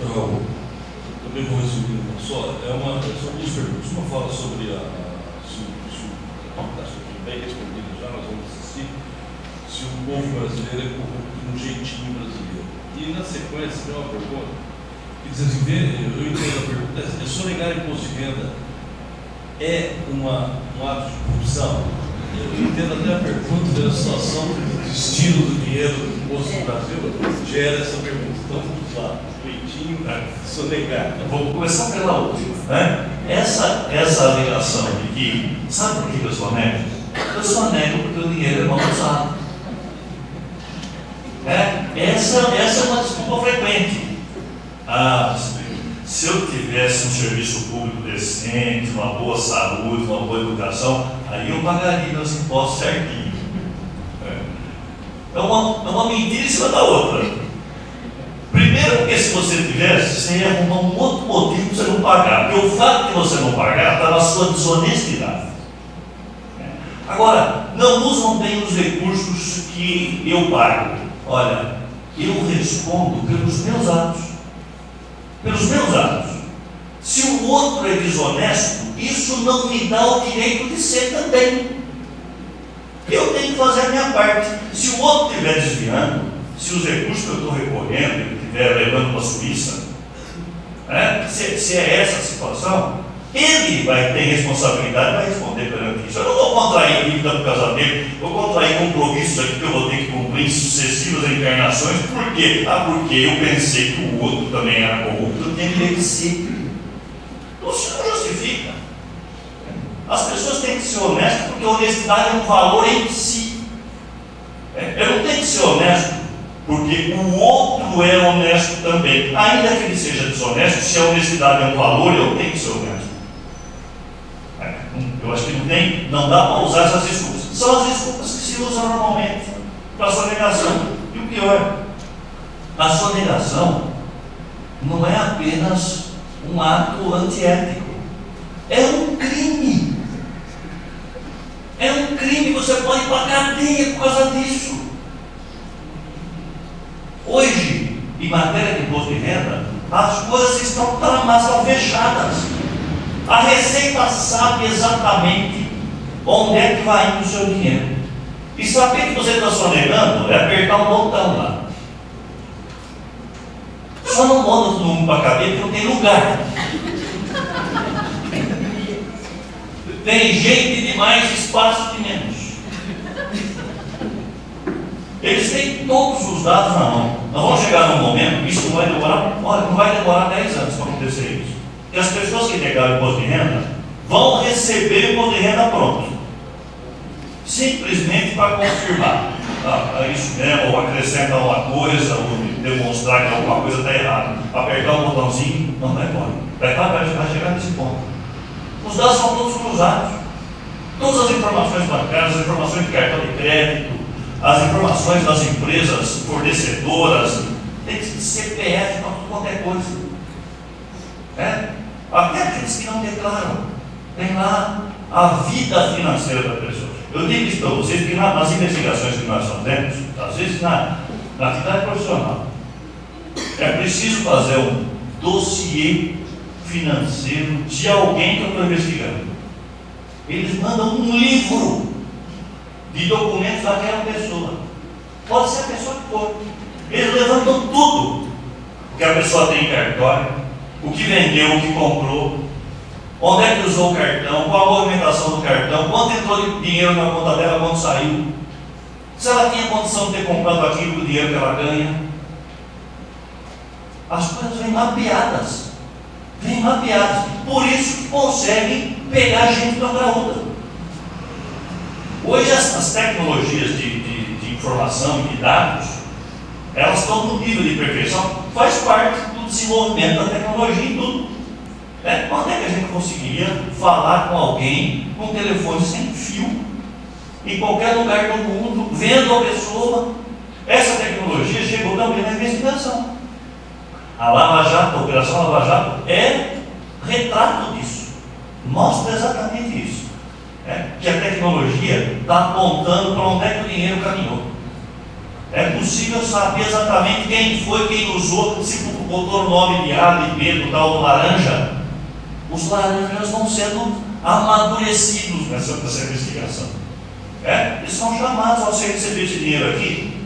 Então, eu também vou resumir uma só. É uma, são duas perguntas. Uma fala sobre a. Se o bem respondido já, nós vamos assistir. Se o povo brasileiro é corrupto de um jeitinho brasileiro. E na sequência, tem uma pergunta. Eu entendo a pergunta, é sonegar imposto de renda é uma, um ato de corrupção? Eu entendo até a pergunta da situação do estilo do dinheiro do imposto do Brasil, gera essa pergunta. Então vamos lá, jeitinho para sonegar. Vamos começar pela última. Né? Essa, essa alegação de que, sabe por que eu sonego? Eu sonego porque o dinheiro é mal usado. É? Essa, essa é uma desculpa frequente. Ah, se eu tivesse um serviço público decente, uma boa saúde, uma boa educação, aí eu pagaria meus impostos certinho. É uma, é uma mentira em cima da outra. Primeiro, porque se você tivesse, você ia arrumar um outro motivo para você não pagar. Porque o fato de você não pagar está na sua desonestidade. É. Agora, não usam bem os recursos que eu pago. Olha, eu respondo pelos meus atos. Pelos meus atos. Se o outro é desonesto, isso não me dá o direito de ser também. Eu tenho que fazer a minha parte. Se o outro estiver desviando, se os recursos que eu estou recorrendo estiver levando para a Suíça, né? se, se é essa a situação, ele vai ter responsabilidade, vai responder perante isso. Eu não vou contrair dívida por causa dele, vou contrair compromissos aqui que eu vou ter que cumprir em sucessivas encarnações. Por quê? Ah, porque eu pensei que o outro também era corrupto, eu tenho direito de ser. Então isso não justifica. As pessoas têm que ser honestas porque a honestidade é um valor em si. Eu não tenho que ser honesto porque o outro é honesto também. Ainda que ele seja desonesto, se a honestidade é um valor, eu tenho que ser honesto. Eu acho que não tem, não dá para usar essas desculpas. São as desculpas que se usam normalmente para a sonegação. E o pior, a sonegação não é apenas um ato antiético, é um crime. É um crime, você pode ir para a cadeia por causa disso. Hoje, em matéria de imposto de renda, as coisas estão tramadas, fechadas. A Receita sabe exatamente onde é que vai indo o seu dinheiro. E saber que você está sonegando é apertar um botão lá. Só não manda todo mundo para caber porque não tem lugar. Tem gente demais, espaço de menos. Eles têm todos os dados na mão. Nós vamos chegar num momento, isso não vai demorar, olha, não vai demorar dez anos para acontecer isso. E as pessoas que negaram o imposto de renda vão receber o imposto de renda pronto. Simplesmente para confirmar. Ah, isso mesmo, ou acrescenta alguma coisa, ou demonstrar que alguma coisa está errada. Apertar o botãozinho, não vai embora. Vai, vai, vai chegar nesse ponto. Os dados são todos cruzados. Todas as informações bancárias, as informações de cartão de crédito, as informações das empresas fornecedoras, tem que ser C P F para qualquer coisa. É? Até aqueles que não declaram, tem lá a vida financeira da pessoa. Eu digo isso para vocês que nas investigações que nós fazemos, às vezes na, na atividade profissional, é preciso fazer um dossiê financeiro de alguém que eu estou investigando. Eles mandam um livro de documentos daquela pessoa. Pode ser a pessoa que for. Eles levantam tudo. O que a pessoa tem em cartório, o que vendeu, o que comprou, onde é que usou o cartão, qual a movimentação do cartão, quanto entrou de dinheiro na conta dela, quanto saiu, se ela tinha condição de ter comprado aquilo com o dinheiro que ela ganha. As coisas vêm mapeadas. Vêm mapeadas. Por isso que conseguem pegar a gente de uma para outra. Hoje as, as tecnologias de, de, de informação e de dados, elas estão no nível de perfeição, faz parte do desenvolvimento da tecnologia e tudo. É, quando é que a gente conseguiria falar com alguém com um telefone sem fio em qualquer lugar do mundo, vendo a pessoa? Essa tecnologia chegou também na investigação. A Lava Jato, a Operação Lava Jato é retrato disso, mostra exatamente isso, é, que a tecnologia está apontando para onde é que o dinheiro caminhou. É possível saber exatamente quem foi, quem usou, se botou o nome de A, de B, do tal, do laranja. Os laranjas vão sendo amadurecidos nessa, nessa investigação. É? Eles são chamados, ó, você recebeu esse dinheiro aqui?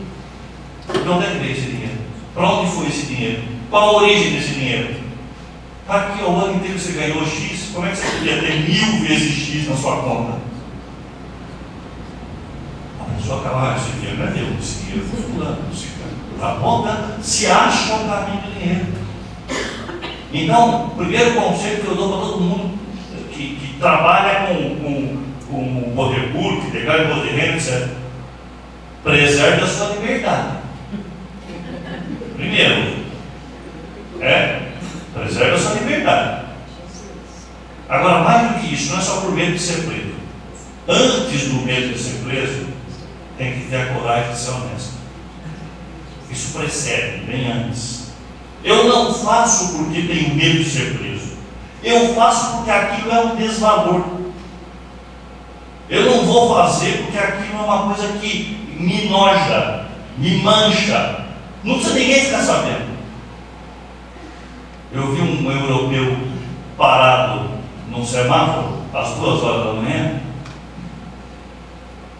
De onde é que veio esse dinheiro? Para onde foi esse dinheiro? Qual a origem desse dinheiro? Aqui, o ano inteiro você ganhou X, como é que você podia ter mil vezes X na sua conta? A pessoa acaba, ah, esse dinheiro não é meu, esse dinheiro foi fulano, esse dinheiro. A conta se acha o caminho do dinheiro. Então, o primeiro conselho que eu dou para todo mundo que, que trabalha com, com, com o poder público, que declara o poder renda, etcétera, preserve a sua liberdade. Primeiro, é, preserve a sua liberdade. Agora, mais do que isso, não é só por medo de ser preso. Antes do medo de ser preso, tem que ter a coragem de ser honesto. Isso precede, bem antes. Eu não faço porque tenho medo de ser preso. Eu faço porque aquilo é um desvalor. Eu não vou fazer porque aquilo é uma coisa que me noja, me mancha. Não precisa ninguém ficar sabendo. Eu vi um europeu parado num semáforo às duas horas da manhã.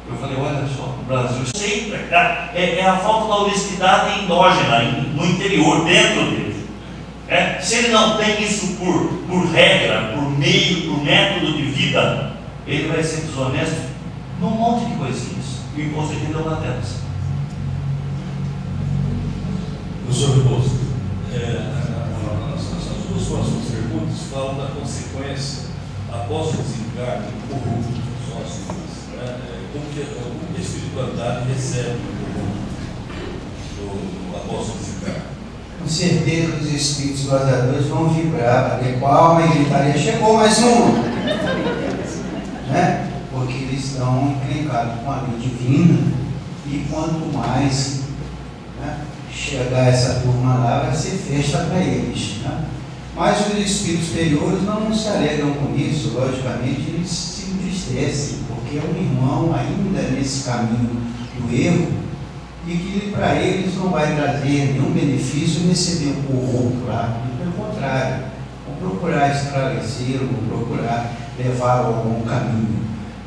Eu falei, olha só, o Brasil sempre é, é a falta da honestidade endógena, no interior, dentro dele. É, se ele não tem isso por, por regra, por meio, por método de vida, ele vai ser desonesto num monte de coisinhas. E o imposto aqui deu uma delas. Professor Rebouças, as duas suas perguntas falam da consequência após o desencargo corrupto dos sócios. Como que a espiritualidade recebe o apóstolo desencarnado? Com certeza os espíritos vazadores vão vibrar, bater palma e gritaria, chegou mais um! Né? Porque eles estão encrencados com a lei divina e quanto mais, né, chegar essa turma lá, vai ser festa para eles. Né? Mas os espíritos superiores não se alegram com isso, logicamente, eles se entristecem. Que é um irmão ainda nesse caminho do erro e que para eles não vai trazer nenhum benefício receber um corrupto lá, pelo contrário, vão procurar esclarecê-lo, vão procurar levá-lo a algum caminho.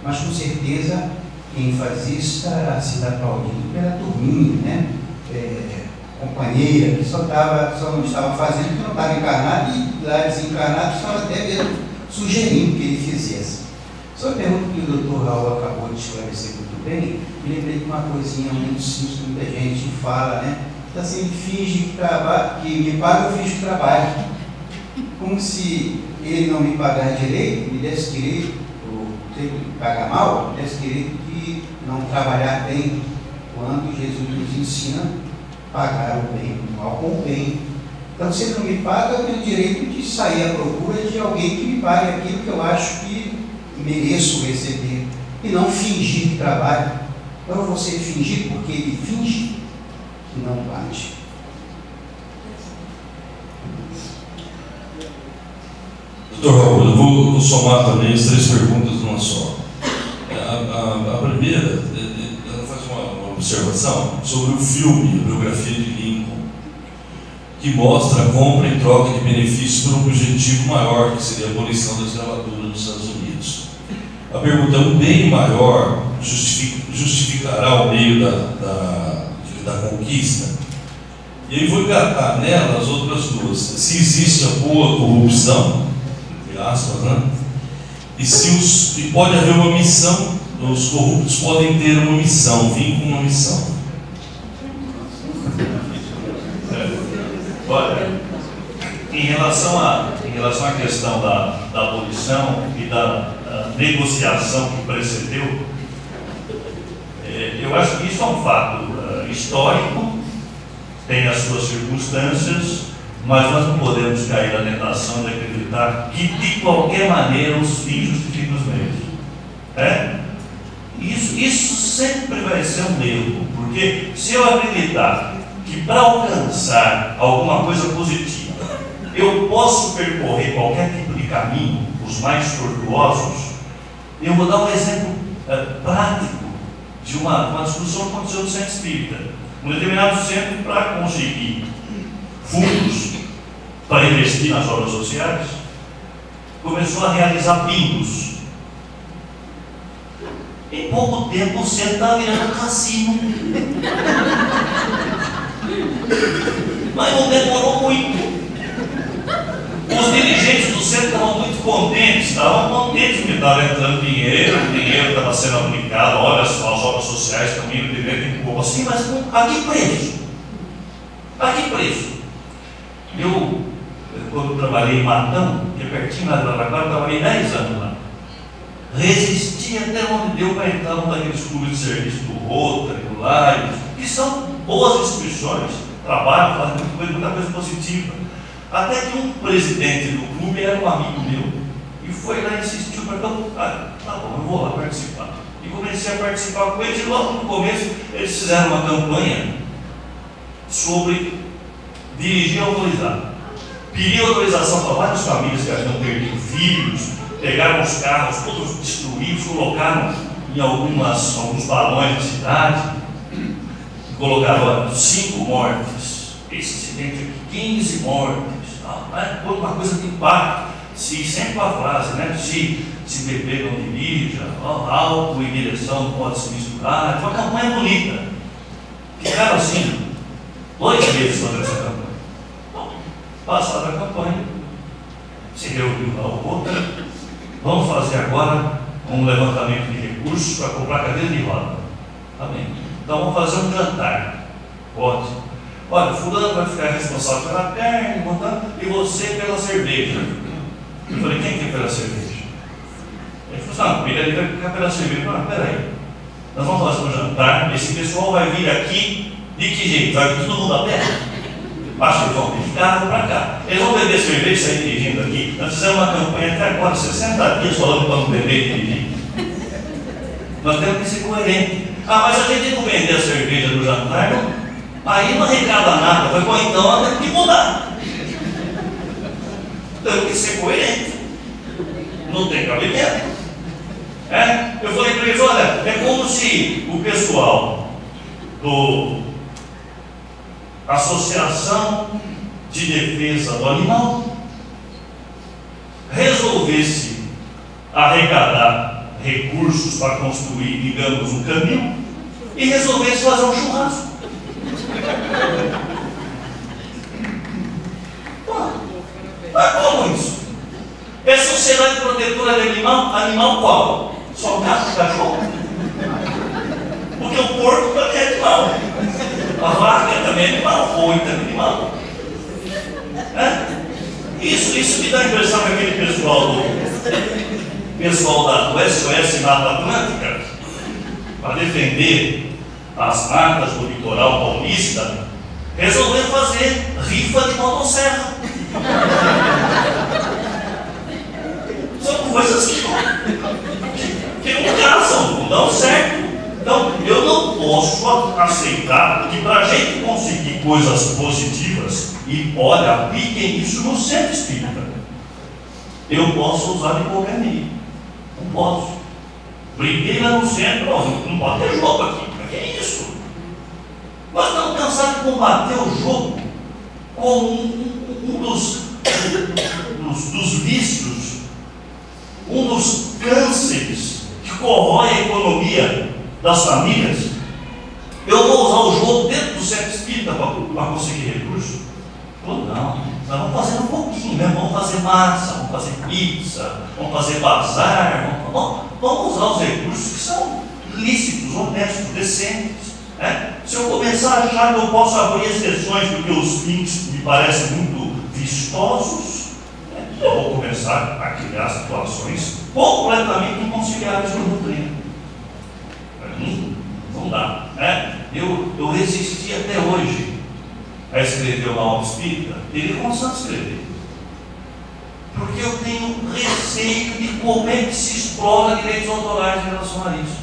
Mas com certeza quem faz isso estará sendo aplaudido pela turminha, né? É, companheira, que só, tava, só não estava fazendo, que não estava encarnado e lá desencarnado estava até mesmo sugerindo que ele fizesse. Só a pergunta que o doutor Raul acabou de esclarecer muito bem, me lembrei de uma coisinha muito simples que muita gente fala, né? Está sempre finge que, traba, que me paga, eu finge que trabalho. Como se ele não me pagar direito, me desse direito, ou teve que pagar mal, me desse direito de não trabalhar bem, quando Jesus nos ensina a pagar o bem, o mal com o bem. Então, se ele não me paga, eu tenho o direito de sair à procura de alguém que me pague aquilo que eu acho que mereço receber, e não fingir que trabalho. Para você fingir, porque ele finge que não bate. Doutor Raul, eu vou, vou somar também as três perguntas numa uma só. A, a, a primeira, ela faz uma, uma observação sobre o filme, a biografia de Lincoln, que mostra a compra em troca de benefícios por um objetivo maior, que seria a abolição da escravatura nos Estados Unidos. A pergunta, um bem maior justificará o meio da, da, da conquista? E aí vou engatar nela as outras duas. Se existe a boa corrupção, entre aspas, né? E, se os, e pode haver uma missão, os corruptos podem ter uma missão, vir com uma missão. É. Olha, em relação à em relação à questão da, da abolição e da, da negociação que precedeu, é, eu acho que isso é um fato uh, histórico, tem as suas circunstâncias, mas nós não podemos cair na tentação de acreditar que, de qualquer maneira, os fins justificam os meios. É? Isso, isso sempre vai ser um erro, porque se eu acreditar que, para alcançar alguma coisa positiva, eu posso percorrer qualquer tipo de caminho, os mais tortuosos, eu vou dar um exemplo uh, prático de uma, uma discussão que aconteceu no centro espírita. Um determinado centro, para conseguir fundos para investir nas obras sociais, começou a realizar bingos. Em pouco tempo o centro está virando cassino. Mas não demorou muito. Os dirigentes do centro estavam muito contentes, estavam contentes que estava entrando dinheiro, o dinheiro estava sendo aplicado, olha só, as obras sociais também, o dinheiro tem pouco assim, mas a que preço? A que preço? Eu, quando eu trabalhei em Matão, que é pertinho da Araraquara, eu trabalhei dez anos lá. Resisti até onde deu para entrar num daqueles clubes de serviço do Rotary, do Lions, que são boas instituições, trabalham, fazem muita coisa, muita coisa positiva. Até que um presidente do clube era um amigo meu e foi lá e insistiu para ah, tá bom, eu vou lá participar. E comecei a participar com eles e logo no começo eles fizeram uma campanha sobre dirigir autorizado. Pediram autorização para várias famílias que haviam perdido filhos, pegaram os carros, todos destruídos, colocaram em algumas, alguns balões da cidade, colocaram cinco mortes. Esse acidente aqui. quinze mortes, né? Uma coisa de impacto, se, sempre a frase, né? se, se beber não dirija, álcool e direção não pode se misturar, foi uma campanha bonita. Ficaram assim, dois meses fazendo essa campanha. Bom, passada a campanha, se reuniu lá o outro, vamos fazer agora um levantamento de recursos para comprar cadeira de roda. Tá bem. Então vamos fazer um jantar. Pode. Olha, fulano vai ficar responsável pela perna, montando, e você pela cerveja. Eu falei, quem que é pela cerveja? Ele falou, não, o Miguel vai ficar pela cerveja. Eu falei, ah, peraí, nós vamos fazer um jantar, esse pessoal vai vir aqui, de que jeito? Vai vir todo mundo a pé? Acho que eles vão vir de carro para cá. Eles vão beber cerveja e sair dirigindo aqui. Nós fizemos uma campanha até agora, sessenta dias falando para não beber e dirigir. Nós temos que ser coerentes. Ah, mas a gente não vender a cerveja no jantar, não? Aí não arrecada nada, foi bom, então ela tem que mudar. Tem que ser coerente. Não tem cabimento. É? Eu falei para eles, olha, é como se o pessoal do Associação de Defesa do Animal resolvesse arrecadar recursos para construir, digamos, um caminho e resolvesse fazer um churrasco. Mas como isso? É sociedade protetora de animal? Animal qual? Só gato e cachorro? Porque o porco também é animal. A vaca também é animal, o boi também é animal. É? Isso, isso me dá a impressão que aquele pessoal do pessoal da, do S O S Mata Atlântica, para defender as matas do litoral paulista, resolveram fazer rifa de motosserra. São coisas que não, que não casam, não dão certo. Então, eu não posso aceitar que, para a gente conseguir coisas positivas, e olha, apliquem isso no centro espírita, eu posso usar de qualquer meio. Não posso. Briguei lá no centro, não, não pode ter jogo aqui, pra que é isso? Nós estamos cansados de combater o jogo como um, um dos, dos, dos vícios, um dos cânceres que corrói a economia das famílias. Eu vou usar o jogo dentro do centro espírita para conseguir recurso? Ou não, nós vamos fazer um pouquinho, né? Vamos fazer massa, vamos fazer pizza, vamos fazer bazar, vamos, vamos usar os recursos que são lícitos, honestos, decentes. Né? Se eu começar a achar que eu posso abrir exceções porque os links me parecem muito vistosos, né? Eu vou começar a criar situações completamente inconciliáveis com o mundo. Hum, não dá. Né? Eu, eu resisti até hoje a escrever uma obra espírita, ele começou a escrever. Porque eu tenho receio de como é que se explora direitos autorais em relação a isso.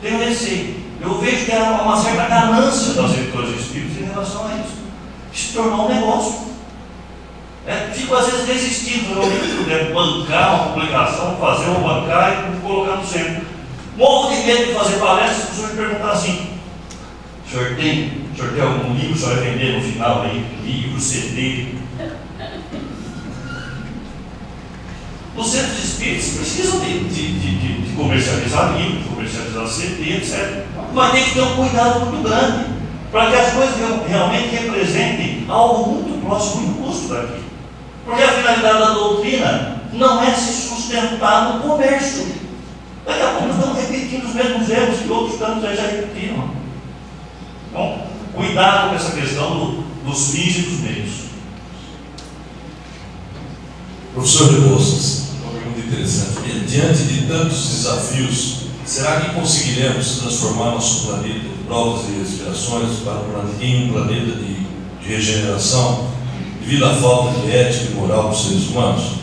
Tenho receio. Eu vejo que há uma certa ganância das editoras espíritas em relação a isso. Se tornou um negócio. É, fico às vezes resistindo, eu não puder bancar uma publicação, fazer uma bancar e colocar no centro. Morro de medo de fazer palestras, as pessoas me perguntam assim: o senhor tem, o senhor tem algum livro, o senhor vai vender no final aí? Livro, C D. Os centros espíritas precisam de, de, de, de comercializar livros, comercializar C D, etcétera. Mas tem que ter um cuidado muito grande para que as coisas realmente representem algo muito próximo do custo daqui. Porque a finalidade da doutrina não é se sustentar no comércio. Daqui a pouco nós estamos repetindo os mesmos erros que outros tantos já repetiram. Então, cuidado com essa questão do, dos fins e dos meios. Professor Rebouças, uma pergunta interessante. Diante de tantos desafios, será que conseguiremos transformar nosso planeta de provas e respirações para um planeta de, de regeneração devido à falta de ética e moral dos seres humanos?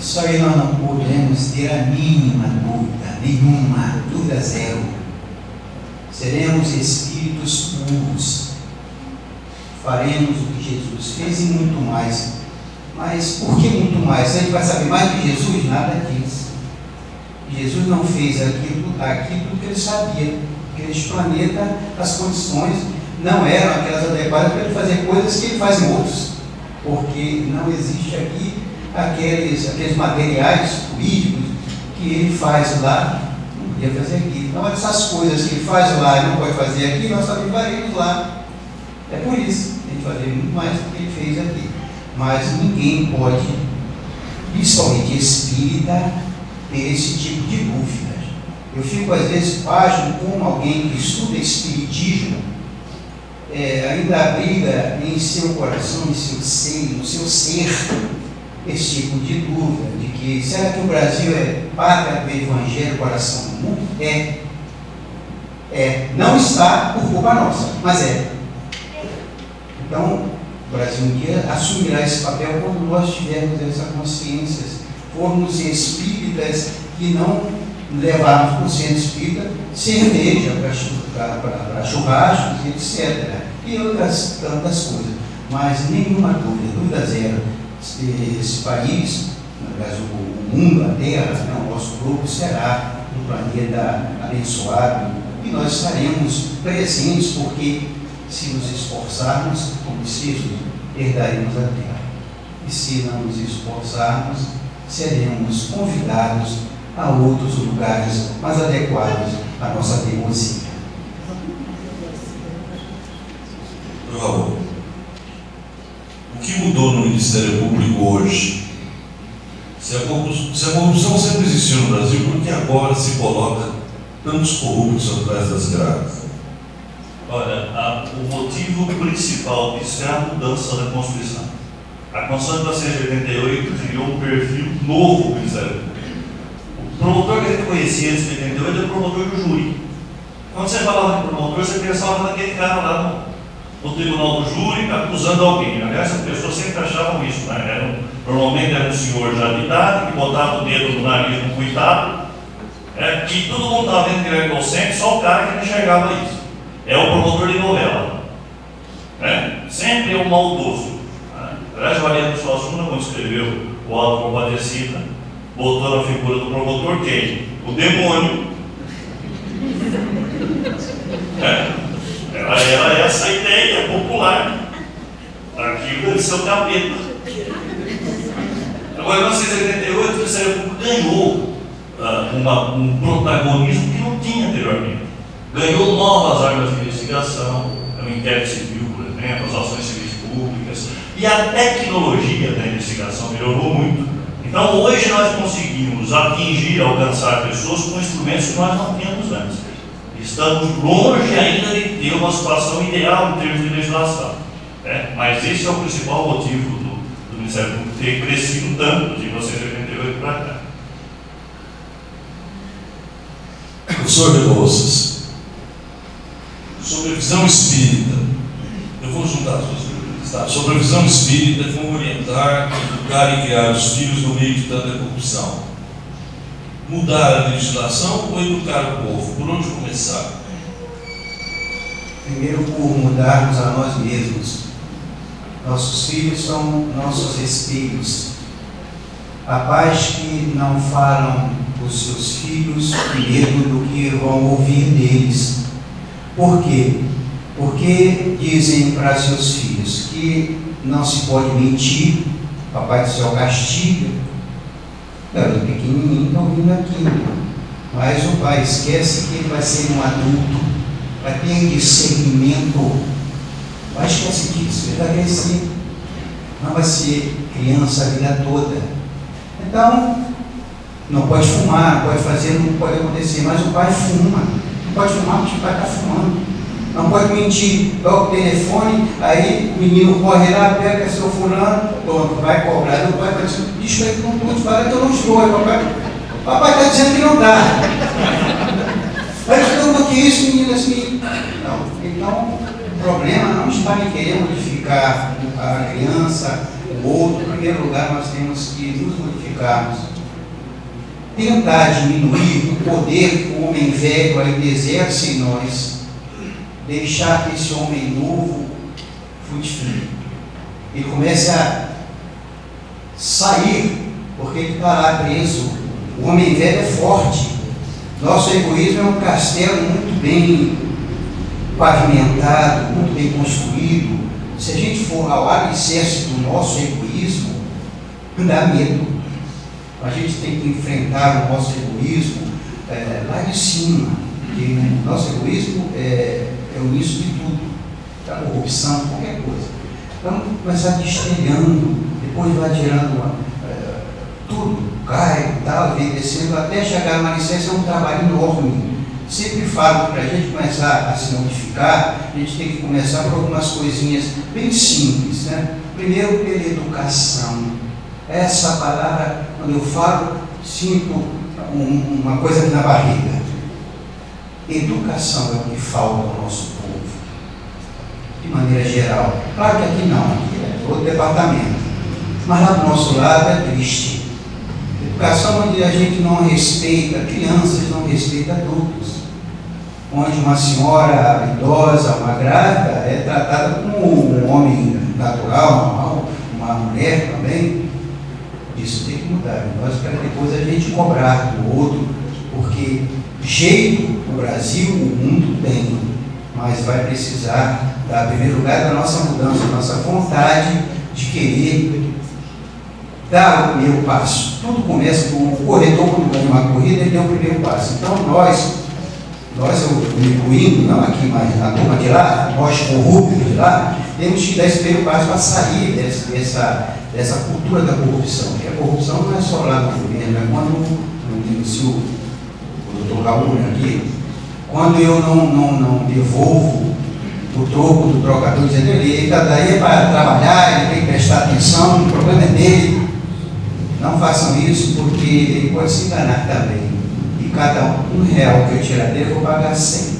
Só que nós não podemos ter a mínima dúvida, nenhuma, dúvida zero. Seremos espíritos puros. Faremos o que Jesus fez e muito mais. Mas por que muito mais? A gente vai saber mais do que Jesus? Nada disso. Jesus não fez aquilo, aquilo que ele sabia, porque neste planeta as condições não eram aquelas adequadas para ele fazer coisas que ele faz em outros, porque não existe aqui aqueles, aqueles materiais políticos que ele faz lá, não podia fazer aqui. Então essas coisas que ele faz lá e não pode fazer aqui, nós também faremos lá. É por isso que ele fazia muito mais do que ele fez aqui. Mas ninguém pode, principalmente espírita, ter esse tipo de dúvida. Eu fico às vezes págino como alguém que estuda espiritismo, é, ainda abriga em seu coração, em seu seio, no seu ser, esse tipo de dúvida, de que será que o Brasil é pátria do evangelho, coração do mundo? É. É. Não está por culpa nossa, mas é. Então, o Brasil um dia assumirá esse papel quando nós tivermos essa consciência. Formos espíritas que não levarmos para o centro espírita cerveja para churrascos, etcétera. E outras tantas coisas. Mas nenhuma dúvida, dúvida zero. Esse país, no caso o mundo, a Terra, não, o nosso globo será um planeta abençoado. E nós estaremos presentes porque se nos esforçarmos, como disse, herdaremos a Terra. E se não nos esforçarmos, seremos convidados a outros lugares mais adequados à nossa teimosia. Raul, o que mudou no Ministério Público hoje? Se a corrupção sempre existiu no Brasil, por que agora se coloca tantos corruptos atrás das grades? Olha, a, o motivo principal disso é a mudança da Constituição. A Constituição da C G U de oitenta e oito criou um perfil novo, Ministério. O promotor que ele conhecia antes de oitenta e oito era o promotor do júri. Quando você falava de promotor, você pensava naquele cara lá no, no tribunal do júri acusando alguém. Aliás, as pessoas sempre achavam isso, né? Era um, normalmente era um senhor já de idade que botava o dedo no nariz do coitado, é, e todo mundo estava vendo que era inocente, só o cara que não enxergava isso. É o promotor de novela. Né? Sempre é um maldoso. Aliás, Maria do Sul Assuna, quando escreveu o Auto Compadecida, botou na figura do promotor quem? O demônio. É. Ela, ela é essa ideia popular da figura de seu capeta. Agora, em mil novecentos e oitenta e oito, o Ministério Público ganhou uh, uma, um protagonismo que não tinha anteriormente. Ganhou novas armas de investigação, o inquérito civil, por exemplo, as ações civis públicas, e a tecnologia da investigação melhorou muito. Então, hoje nós conseguimos atingir, alcançar pessoas com instrumentos que nós não tínhamos antes. Estamos longe ainda de ter uma situação ideal em termos de legislação, né? Mas esse é o principal motivo do, do Ministério Público ter crescido tanto de mil novecentos e oitenta e oito para cá. Professor Rebouças, sobre a visão espírita, eu vou juntar as duas perguntas, tá? Sobre a visão espírita, como orientar, educar e criar os filhos no meio de tanta corrupção? Mudar a legislação ou educar o povo? Por onde começar? Primeiro, por mudarmos a nós mesmos. Nossos filhos são nossos espelhos. Papais que não falam os seus filhos, medo do que vão ouvir deles. Por quê? Porque dizem para seus filhos que não se pode mentir, papai do céu castiga. Era pequenininho, está ouvindo aquilo, mas o pai esquece que ele vai ser um adulto, vai ter discernimento, o pai esquece disso, ele vai crescer, não vai ser criança a vida toda. Então, não pode fumar, não pode fazer, não pode acontecer, mas o pai fuma, não pode fumar porque o pai está fumando. Não pode mentir, toca o telefone, aí o menino corre lá, pega seu fulano, vai cobrar, o pai vai dizer, bicho, aí com tudo, fala que eu não estou, aí papai, papai está dizendo que não dá. Vai falando que isso, menino, assim, não. Então, o problema não está em querer modificar a criança, o outro. Em primeiro lugar, nós temos que nos modificarmos. Tentar diminuir o poder que o homem velho ainda exerce em nós. Deixar que esse homem novo frutifique. Ele comece a sair, porque ele está lá preso. O homem velho é forte. Nosso egoísmo é um castelo muito bem pavimentado, muito bem construído. Se a gente for ao alicerce do nosso egoísmo, dá medo. A gente tem que enfrentar o nosso egoísmo é, lá de cima. Porque o nosso egoísmo é... é o início de tudo, da corrupção, qualquer coisa. Então, começar destelhando, depois vai tirando uma, uh, tudo, cai e tal, vem descendo, até chegar numa licença, é um trabalho enorme. Sempre falo, para a gente começar a se modificar, a gente tem que começar por algumas coisinhas bem simples, né? Primeiro, pela educação. Essa palavra, quando eu falo, sinto um, uma coisa aqui na barriga. Educação é o que falta ao nosso povo, de maneira geral. Claro que aqui não, aqui é outro departamento, mas lá do nosso lado é triste. Educação onde a gente não respeita crianças, não respeita adultos, onde uma senhora idosa, uma grávida, é tratada como um homem natural, normal, uma mulher também. Isso tem que mudar, nós para depois a gente cobrar do outro, porque jeito o Brasil, o mundo tem, mas vai precisar, tá, em primeiro lugar, da nossa mudança, da nossa vontade de querer dar o primeiro passo. Tudo começa com o corredor, quando ganha uma corrida, ele deu o primeiro passo. Então, nós, nós, eu me incluindo, não aqui, mas na turma de lá, nós corruptos de lá, temos que dar esse primeiro passo para sair dessa, dessa, dessa cultura da corrupção. Porque a corrupção não é só lá no governo, é quando no seu doutor Raul aqui, quando eu não, não, não devolvo o troco do trocador, dizendo ele está daí é para trabalhar, ele tem que prestar atenção, o problema é dele. Não façam isso porque ele pode se enganar também. E cada um real que eu tirar dele, eu vou pagar cem.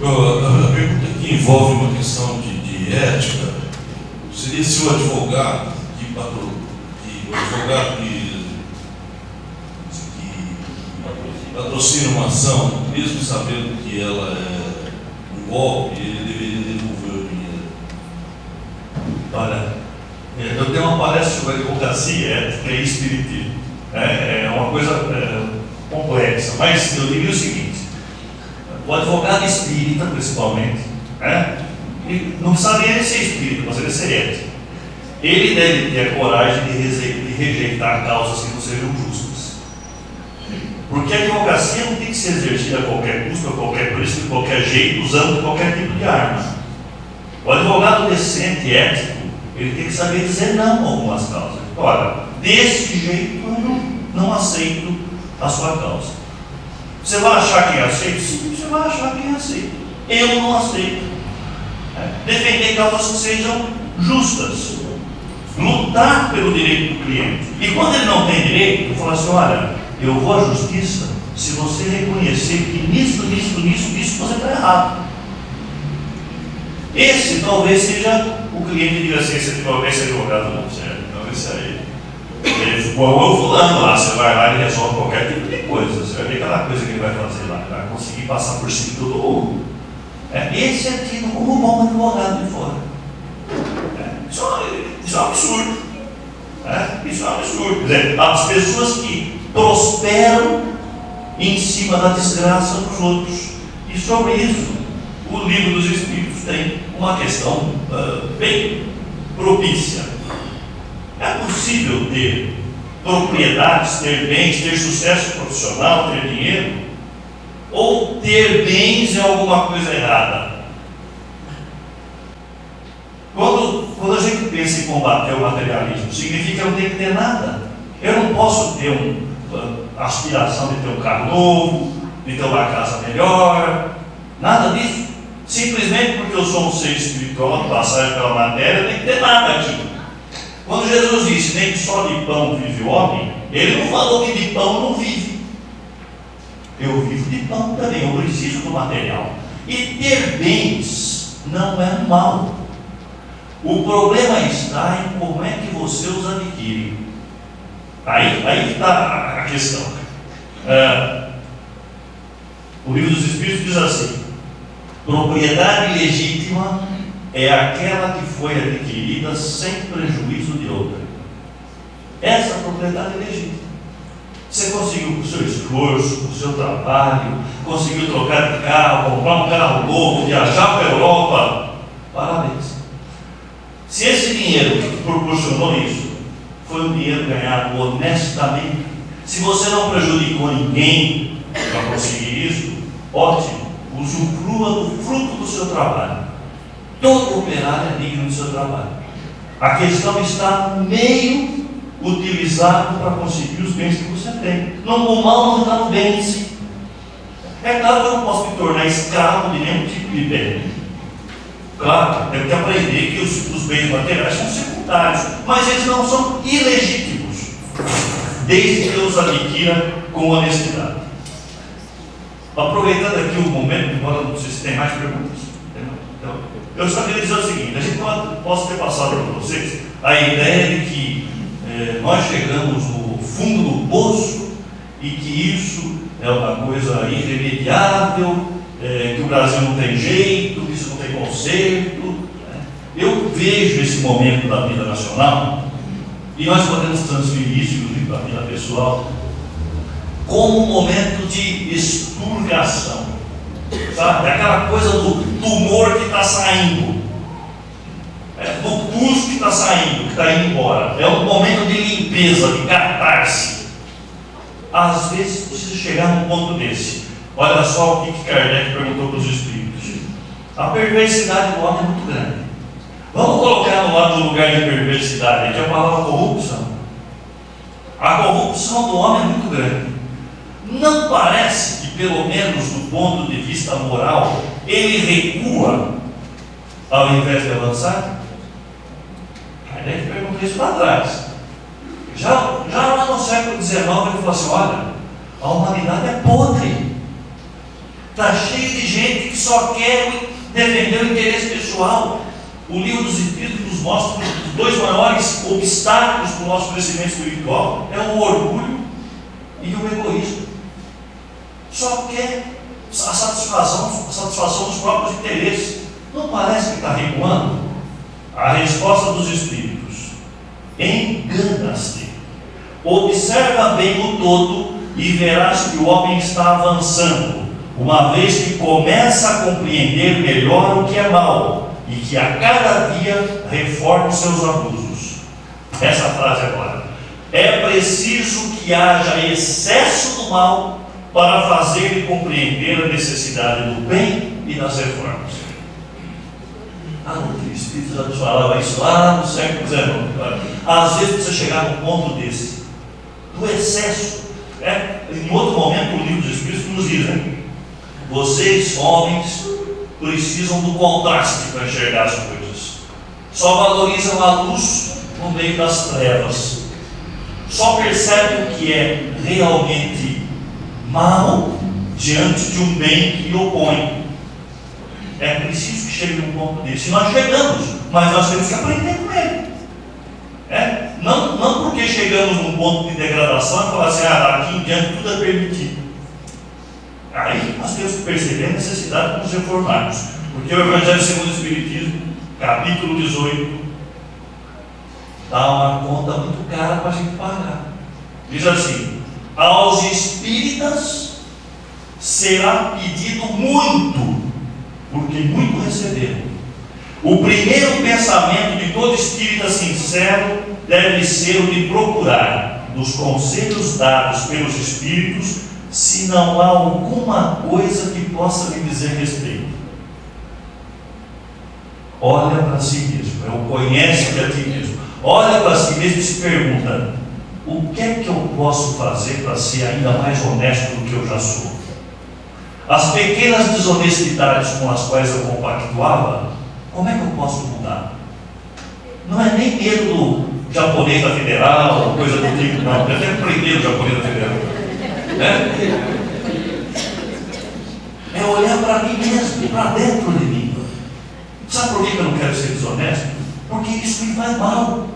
A pergunta que envolve uma questão de, de ética seria se o advogado que, que o advogado que patrocina uma ação, mesmo sabendo que ela é um golpe, ele deveria devolver o dinheiro. Para Eu tenho uma palestra sobre a democracia, ética e espiritismo. É uma coisa é, complexa, mas eu diria o seguinte: o advogado espírita, principalmente, né, ele não precisa nem ser espírita, mas ele é ser ético. Ele deve ter a coragem de rejeitar causas que não sejam justas. Porque a advocacia não tem que ser exercida a qualquer custo, a qualquer preço, de qualquer jeito, usando qualquer tipo de arma. O advogado decente, ético, ele tem que saber dizer não a algumas causas. Olha, desse jeito eu não, não aceito a sua causa. Você vai achar quem aceita? Sim, você vai achar quem aceita. Eu não aceito. É. Defender causas que sejam justas. Lutar pelo direito do cliente. E quando ele não tem direito, eu falo assim: olha, eu vou à justiça se você reconhecer que nisso, nisso, nisso, nisso você está errado. Esse talvez seja o cliente de licença, talvez seja advogado não, certo? Então esse aí, ele ficou fulano lá, você vai lá e resolve qualquer tipo de coisa, você vai ver aquela coisa que ele vai fazer lá, vai conseguir passar por cima de todo mundo. É, esse é tido como um bom advogado de fora. É, isso, isso é um absurdo. É, isso é um absurdo. Quer dizer, as pessoas que prosperam em cima da desgraça dos outros. E sobre isso, o Livro dos Espíritos tem uma questão uh, bem propícia. É possível ter propriedades, ter bens, ter sucesso profissional, ter dinheiro, ou ter bens é alguma coisa errada? Quando, quando a gente pensa em combater o materialismo, significa que eu não tenho que ter nada. Eu não posso ter um, uma aspiração de ter um carro novo, de ter uma casa melhor, nada disso. Simplesmente porque eu sou um ser espiritual, passagem pela matéria, tem que ter nada aqui. Quando Jesus disse, nem que só de pão vive o homem, ele não falou que de pão não vive. Eu vivo de pão também, eu preciso do material. E ter bens não é mal. O problema está em como é que você os adquire. Aí, aí está a questão. Ah, o Livro dos Espíritos diz assim: propriedade legítima é aquela que foi adquirida sem prejuízo de outra. Essa propriedade é legítima. Você conseguiu com o seu esforço, com o seu trabalho, conseguiu trocar de carro, comprar um carro novo, viajar para a Europa. Parabéns. Se esse dinheiro que proporcionou isso foi um dinheiro ganhado honestamente, se você não prejudicou ninguém para conseguir isso, ótimo. Usufrua do fruto do seu trabalho. Todo operário é digno do seu trabalho. A questão está no meio utilizado para conseguir os bens que você tem. Não, o mal não está no bem em si. É claro que eu não posso me tornar escravo de nenhum tipo de bem. Claro, tem que aprender que os, os bens materiais são secundários, mas eles não são ilegítimos, desde que eu os adquira com honestidade. Aproveitando aqui o momento, embora não sei se tem mais perguntas, então, eu só queria dizer o seguinte: a gente posso ter passado para vocês a ideia de que eh, nós chegamos no fundo do poço e que isso é uma coisa irremediável, eh, que o Brasil não tem jeito, que isso não tem conserto, né? Eu vejo esse momento da vida nacional, e nós podemos transferir isso inclusive para a vida pessoal, como um momento de expurgação, sabe? Aquela coisa do tumor que está saindo, é, do pus que está saindo, que está indo embora. É um momento de limpeza, de catarse. Às vezes precisa chegar num ponto desse. Olha só o que Kardec perguntou para os espíritos: a perversidade do homem é muito grande. Vamos colocar no lado do lugar de perversidade, que é a palavra corrupção. A corrupção do homem é muito grande. Não parece que, pelo menos do ponto de vista moral, ele recua ao invés de avançar? Kardec perguntou isso lá atrás. Já, já lá no século dezenove ele falou assim: olha, a humanidade é podre. Está cheia de gente que só quer defender o interesse pessoal. O Livro dos Espíritos nos mostra que os dois maiores obstáculos para o nosso crescimento espiritual é o orgulho e o egoísmo. Só quer a satisfação, a satisfação dos próprios interesses. Não parece que está recuando? A resposta dos espíritos: Enganas-te. Observa bem o todo e verás que o homem está avançando, uma vez que começa a compreender melhor o que é mal e que a cada dia reforma os seus abusos. Essa frase agora. É preciso que haja excesso do mal para fazer compreender a necessidade do bem e das reformas. Ah, o Espírito já nos falava isso lá no século dezenove. Às vezes você chegar num ponto desse, do excesso. Né? Em outro momento, o Livro dos Espíritos nos diz, né? Vocês, homens, precisam do contraste para enxergar as coisas. Só valorizam a luz no meio das trevas. Só percebem o que é realmente mal diante de um bem que opõe. É preciso que chegue num ponto desse. Nós chegamos, mas nós temos que aprender com ele. É? Não, não porque chegamos num ponto de degradação e falar assim, ah, aqui em diante tudo é permitido. Aí nós temos que perceber a necessidade de nos reformarmos. Porque o Evangelho segundo o Espiritismo, capítulo dezoito, dá uma conta muito cara para a gente pagar. Diz assim: aos espíritas será pedido muito, porque muito receberam. O primeiro pensamento de todo espírita sincero deve ser o de procurar, nos conselhos dados pelos espíritos, se não há alguma coisa que possa lhe dizer respeito. Olha para si mesmo, eu conheço-te a ti mesmo. Olha para si mesmo e se pergunta: o que é que eu posso fazer para ser ainda mais honesto do que eu já sou? As pequenas desonestidades com as quais eu compactuava, como é que eu posso mudar? Não é nem medo do japonês da federal, coisa do tipo, não. Eu até aprendi o japonês da federal. É, é olhar para mim mesmo, para dentro de mim. Sabe por que eu não quero ser desonesto? Porque isso me faz mal.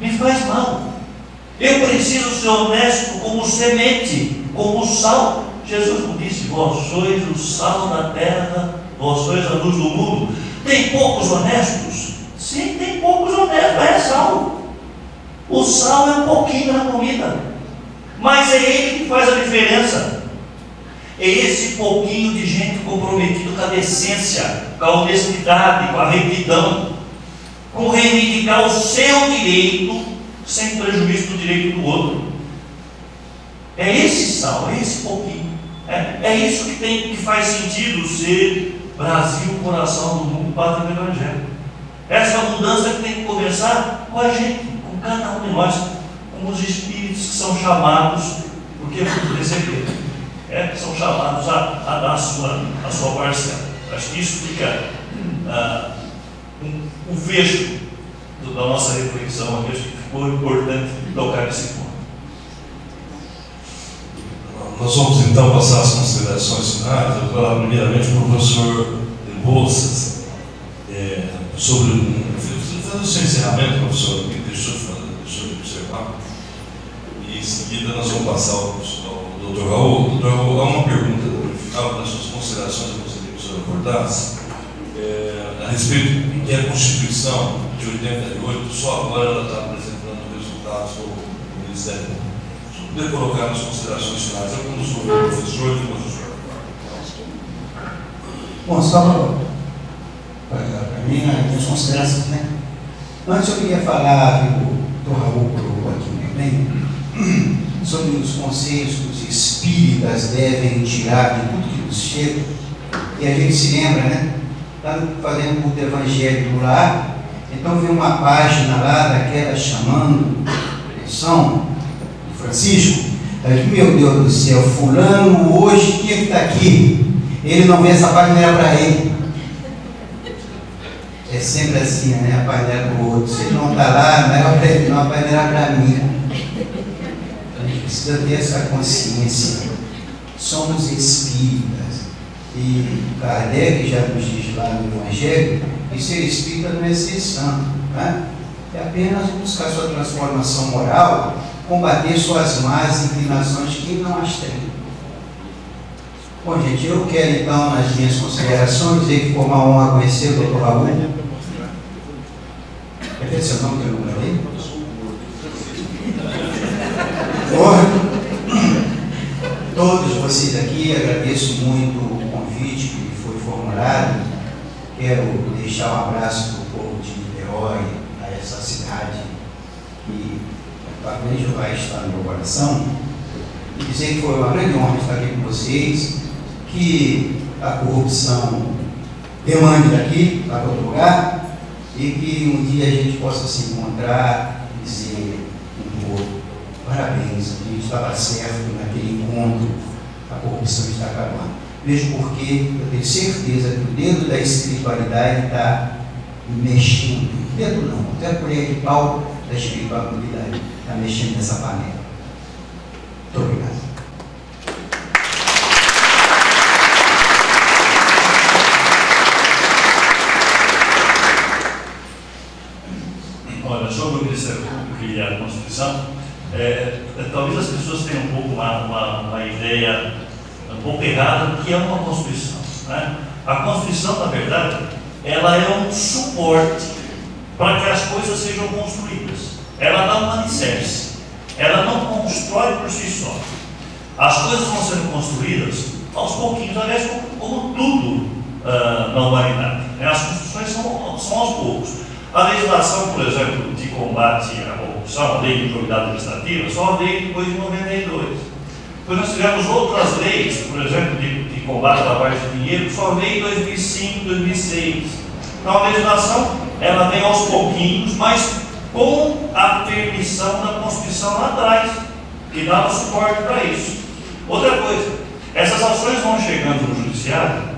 Me faz mal. Eu preciso ser honesto como semente, como sal. Jesus não disse: vós sois o sal da terra, vós sois a luz do mundo. Tem poucos honestos? Sim, tem poucos honestos, mas é sal. O sal é um pouquinho na comida, mas é ele que faz a diferença. É esse pouquinho de gente comprometido com a decência, com a honestidade, com a retidão, com reivindicar o seu direito sem prejuízo do direito do outro. É esse sal, é esse pouquinho. É, é isso que, tem, que faz sentido ser Brasil, coração do mundo, pátria do Evangelho. Essa mudança que tem que começar com a gente, com cada um de nós, com os espíritos que são chamados, porque receber, é, são chamados a, a dar a sua, a sua parcela. Acho que isso fica ah, um, um vejo do, da nossa reflexão aqui. Acho que ficou importante tocar nesse ponto. Nós vamos então passar as considerações finais. Eu falava primeiramente com o professor Rebouças é, sobre um, o seu encerramento, professor, que deixou de observar. Em seguida nós vamos passar ao, ao doutor Raul. doutor Raul, há uma pergunta no final das suas considerações que eu gostaria que o senhor abordasse é, a respeito do que é a Constituição de oitenta e oito, só agora ela está apresentando resultados do Ministério Público. Se eu puder colocar nas considerações finais, eu como sou o professor, como o senhor. Bom, só para mim, as considerações, né? Antes eu queria falar do Raul aqui, né? Bem, sobre os conselhos que os espíritas devem tirar de tudo que nos chega. E a gente se lembra, né? Estamos fazendo um culto evangélico lá, então vem uma página lá daquela chamando atenção do Francisco. Meu Deus do céu, fulano hoje tinha que estar aqui. Ele não vê essa página, era para ele. É sempre assim, né? A página era para o outro. Se ele não está lá, não era para ele, não, a página era para mim. Precisa ter essa consciência. Somos espíritas. E Kardec já nos diz lá no Evangelho que ser espírita não é ser santo, né? É apenas buscar sua transformação moral, combater suas más inclinações que não as tem. Bom, gente, eu quero então, nas minhas considerações, dizer que foi uma honra conhecer o doutor Raul. Quer dizer seu nome que eu não gravei? retorno. Todos vocês aqui, agradeço muito o convite que foi formulado. Quero deixar um abraço para o povo de Niterói, a essa cidade que talvez vai estar no meu coração. E dizer que foi uma grande honra estar aqui com vocês, que a corrupção demande daqui para outro lugar e que um dia a gente possa se encontrar e dizer um pouco. Parabéns, a gente estava certo naquele encontro, a corrupção está acabando. Vejo porque eu tenho certeza que o dedo da espiritualidade está mexendo, o dedo não, até por aí de pau da espiritualidade está mexendo nessa panela. Muito obrigado. Olha, sobre o Ministério Público e a Constituição, É, talvez as pessoas tenham um pouco uma, uma, uma ideia um pouco errada do que é uma Constituição, né? A Constituição, na verdade, ela é um suporte para que as coisas sejam construídas. Ela dá um alicerce. Ela não constrói por si só. As coisas vão sendo construídas aos pouquinhos, aliás, como tudo uh, na humanidade, né? As construções são, são aos poucos. A legislação, por exemplo, de combate à corrupção, a lei de improbidade administrativa, só veio depois de noventa e dois. Depois nós tivemos outras leis, por exemplo, de, de combate à lavagem de dinheiro, só veio em dois mil e cinco, dois mil e seis. Então a legislação, ela vem aos pouquinhos, mas com a permissão da Constituição lá atrás, que dá o suporte para isso. Outra coisa, essas ações vão chegando no judiciário,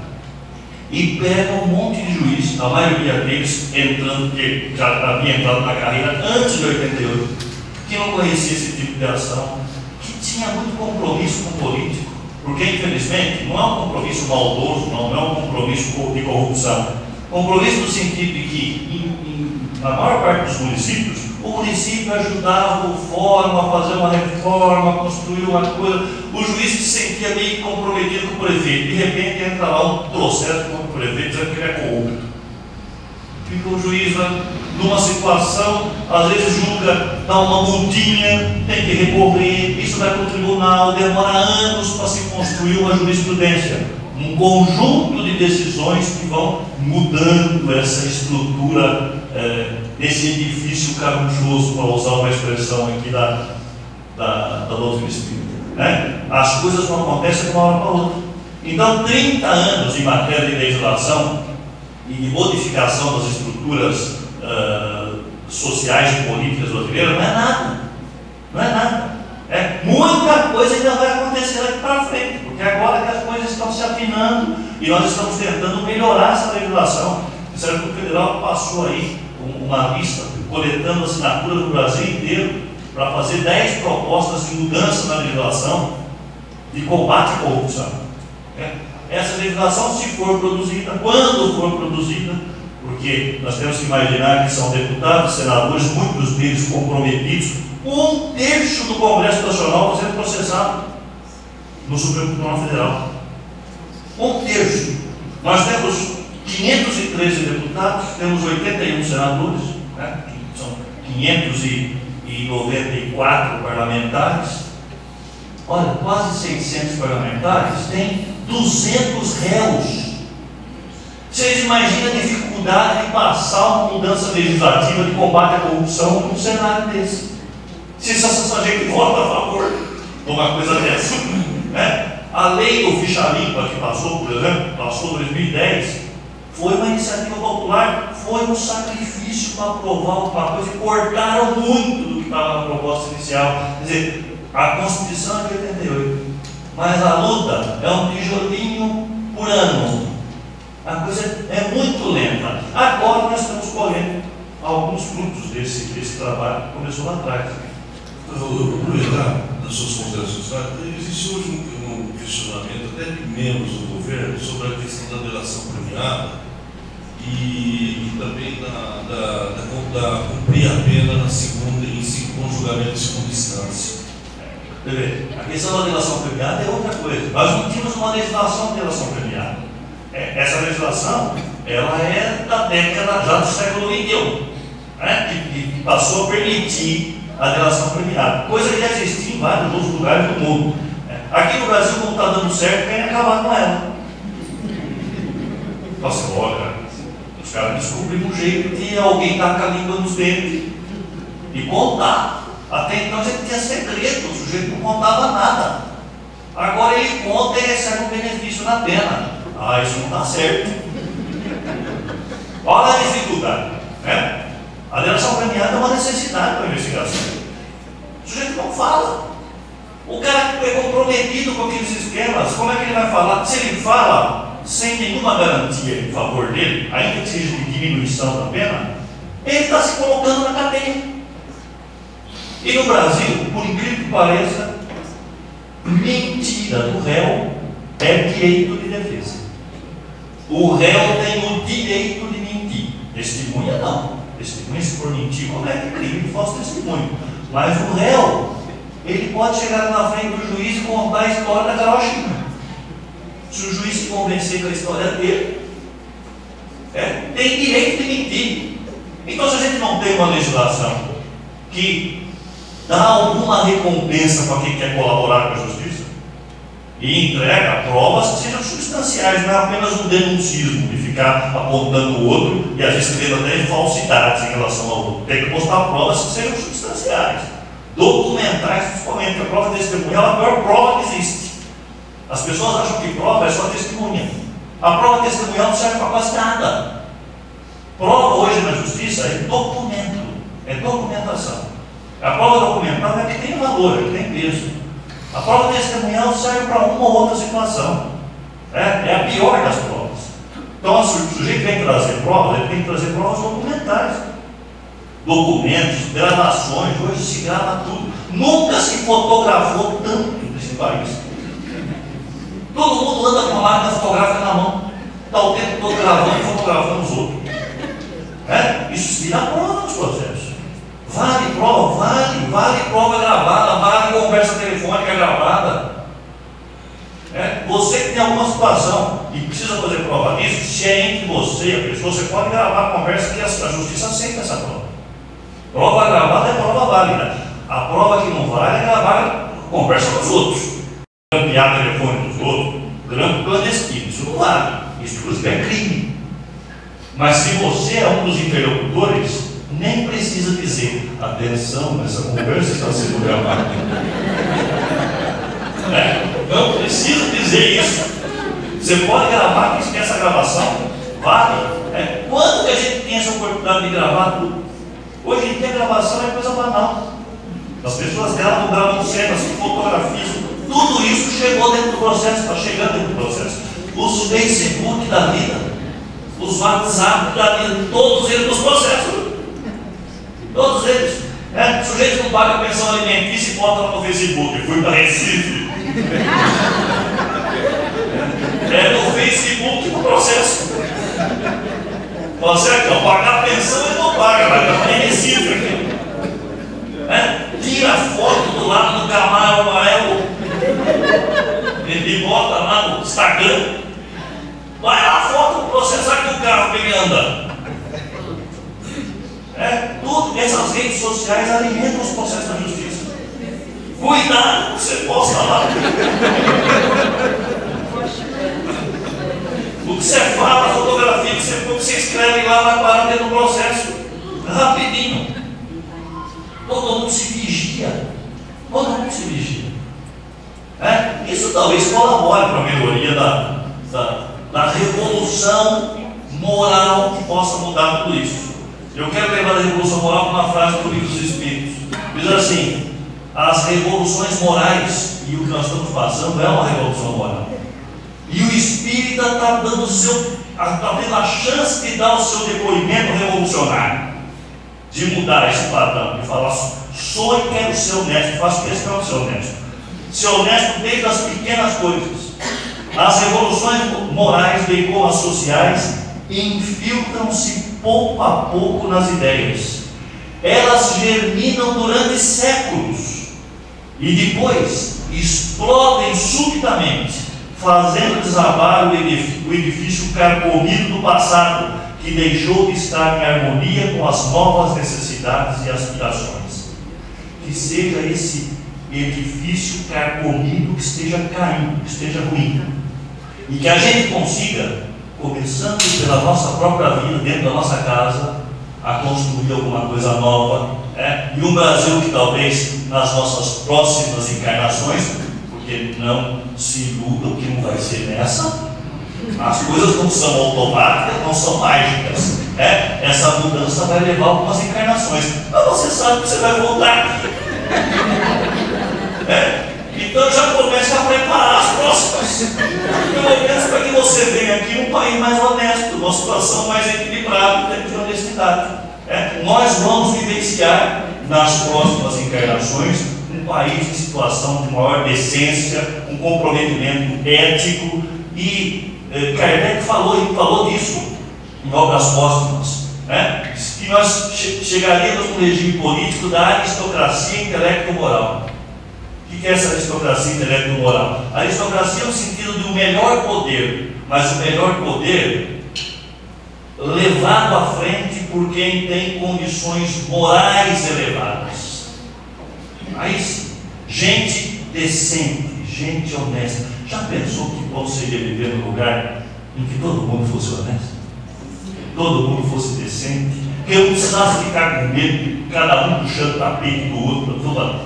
e pega um monte de juízes, a maioria deles entrando, que já havia entrado na carreira antes de oitenta e oito, que não conhecia esse tipo de ação, que tinha muito compromisso com o político, porque infelizmente não é um compromisso maldoso, não, não é um compromisso de corrupção, compromisso no sentido de que em, em, na maior parte dos municípios, o município ajudava o fórum a fazer uma reforma, a construir uma coisa. O juiz se sentia meio comprometido com o prefeito. De repente entra lá um processo contra o prefeito dizendo que ele é corrupto. Fica o juiz, né, numa situação, às vezes julga, dá uma multinha, tem que recorrer, isso vai para o tribunal, demora anos para se construir uma jurisprudência. Um conjunto de decisões que vão mudando essa estrutura, é, desse edifício caprichoso, para usar uma expressão aqui da, da, da doutrina espírita, né? As coisas não acontecem de uma hora para outra. Então, trinta anos de matéria de legislação e de modificação das estruturas uh, sociais e políticas brasileiras não é nada. Não é nada. É, muita coisa ainda vai acontecer daqui para frente, porque agora que as coisas estão se afinando e nós estamos tentando melhorar essa legislação. O Ministério Federal passou aí uma lista, coletando assinaturas do Brasil inteiro para fazer dez propostas de mudança na legislação de combate à corrupção. É. Essa legislação, se for produzida, quando for produzida, porque nós temos que imaginar que são deputados, senadores, muitos deles comprometidos, um terço do Congresso Nacional está sendo processado no Supremo Tribunal Federal. Um terço. Nós temos quinhentos e treze deputados, temos oitenta e um senadores, né? São quinhentos e noventa e quatro parlamentares. Olha, quase seiscentos parlamentares, tem duzentos réus. Vocês imaginam a dificuldade de passar uma mudança legislativa de combate à corrupção num cenário desse? Se essa gente vota a favor de uma coisa dessa, né? A lei do ficha limpa que passou, por exemplo, passou em dois mil e dez, foi uma iniciativa popular, foi um sacrifício para aprovar uma coisa, e cortaram muito do que estava na proposta inicial. Quer dizer, a Constituição é de oitenta e oito, mas a luta é um tijolinho por ano. A coisa é muito lenta. Agora nós estamos colhendo alguns frutos desse, desse trabalho que começou lá atrás. Eu vou aproveitar das suas considerações. Existe hoje um questionamento, até de membros do governo, sobre a questão da delação premiada. E, e também da, da, da, da cumprir a pena na segunda, em segundo julgamento de segunda instância. É, a questão da delação premiada é outra coisa. Nós não tínhamos uma legislação de delação premiada. É, essa legislação, ela é da década já do século vinte e um, né? que, que passou a permitir a delação premiada, coisa que já existia em vários outros lugares do mundo. Aqui no Brasil, como está dando certo, querem acabar com ela. Nossa, olha, os caras descobriram um jeito de alguém estar calibrando os dedos e contar. Até então a gente tinha segredo, o sujeito não contava nada. Agora ele conta e recebe um benefício na pena. Ah, isso não está certo. Olha a dificuldade, né? A delação premiada é uma necessidade para a investigação. O sujeito não fala. O cara é comprometido com aqueles esquemas, como é que ele vai falar? Se ele fala sem nenhuma garantia em favor dele, ainda que seja de diminuição da pena, ele está se colocando na cadeia. E no Brasil, por incrível que pareça, mentira do réu é direito de defesa. O réu tem o direito de mentir. Testemunha não. Testemunha, se for mentir, comete crime de falso testemunho. Mas o réu, ele pode chegar na frente do juiz e contar a história da carochinha. Se o juiz se convencer com a história dele, é, tem direito de mentir. Então, se a gente não tem uma legislação que dá alguma recompensa para quem quer colaborar com a justiça e entrega provas que sejam substanciais, não é apenas um denuncismo de ficar apontando o outro e às vezes tendo até falsidades em relação ao outro. Tem que mostrar provas que sejam substanciais, documentais, principalmente. A prova de testemunha é a pior prova que existe. As pessoas acham que prova é só testemunha. A prova testemunhal não serve para quase nada. Prova hoje na justiça é documento, é documentação. A prova documentada é que tem valor, é que tem peso. A prova testemunhal serve para uma ou outra situação. Né? É a pior das provas. Então, se o sujeito vem trazer provas, ele tem que trazer provas documentais. Documentos, gravações, hoje se grava tudo. Nunca se fotografou tanto nesse país. Todo mundo anda com a máquina fotográfica na mão. Está o tempo todo gravando e fotografando os outros. Né? Isso se dá prova nos processos. Vale prova, vale, vale prova gravada, vale conversa telefônica gravada. É, você que tem alguma situação e precisa fazer prova disso, se é entre você, a pessoa, você pode gravar a conversa que a, a justiça aceita essa prova. Prova gravada é prova válida. A prova que não vale é gravar a conversa com os outros. Grampear telefone dos outros, grampo clandestino, isso não vale. Isso inclusive é crime. Mas se você é um dos interlocutores, nem precisa dizer, atenção, essa conversa está sendo gravada. Né? Não precisa dizer isso. Você pode gravar, que essa gravação vale. Né? Quando que a gente tem essa oportunidade de gravar tudo? Hoje em dia a gravação é coisa banal. As pessoas gravam, gravam cenas, fotografias, tudo isso chegou dentro do processo, está chegando dentro do processo. Os Facebook da vida, os WhatsApp da vida, todos eles nos processos. Todos eles, né? Sujeitos não pagam pensão alimentícia e botam no Facebook. Eu fui para Recife. É no Facebook o processo. Você é que não pagar a pensão e não paga, vai para Recife aqui. Né? Tira a foto do lado do camarão amarelo e bota lá no Instagram. Vai lá a foto para processar que o carro vem andando. É, tudo, essas redes sociais alimentam os processos da justiça. Cuidado que você posta lá. O que você fala, a fotografia, que você, o que você escreve lá vai parar dentro do processo. Rapidinho. Todo mundo se vigia. Todo mundo se vigia. É? Isso talvez colabore para a melhoria da, da, da revolução moral que possa mudar tudo isso. Eu quero lembrar da revolução moral com uma frase do Livro dos Espíritos. Diz assim, as revoluções morais, e o que nós estamos passando é uma revolução moral. E o espírita está dando o seu, está tendo a chance de dar o seu depoimento revolucionário, de mudar esse padrão, de falar, sou e quero ser honesto, faço questão de ser honesto. Ser honesto desde as pequenas coisas. As revoluções morais, bem como as sociais, infiltram-se pouco a pouco nas ideias. Elas germinam durante séculos e depois explodem subitamente, fazendo desabar o edifício carcomido do passado, que deixou de estar em harmonia com as novas necessidades e aspirações. Que seja esse, edifício carcomido que esteja caindo, que esteja ruim. E que a gente consiga, começando pela nossa própria vida, dentro da nossa casa, a construir alguma coisa nova, né? E um Brasil que talvez nas nossas próximas encarnações, porque não se iludam que não vai ser nessa, as coisas não são automáticas, não são mágicas, né? Essa mudança vai levar algumas encarnações, mas você sabe que você vai voltar. É. Então já começa a preparar as próximas, pelo menos para que você venha aqui um país mais honesto, uma situação mais equilibrada em termos de honestidade. É. Nós vamos vivenciar nas próximas encarnações um país em situação de maior decência, um comprometimento ético, e eh, Kardec falou, falou disso em obras póstumas, né? Que nós che chegaríamos no regime político da aristocracia intelecto-moral. O que é essa aristocracia intelecto-moral? A aristocracia é o sentido do melhor poder, mas o melhor poder levado à frente por quem tem condições morais elevadas. Aí sim, gente decente, gente honesta. Já pensou que bom seria viver num lugar em que todo mundo fosse honesto? Todo mundo fosse decente? Que eu não precisasse ficar com medo, cada um puxando o tapete do outro, toda,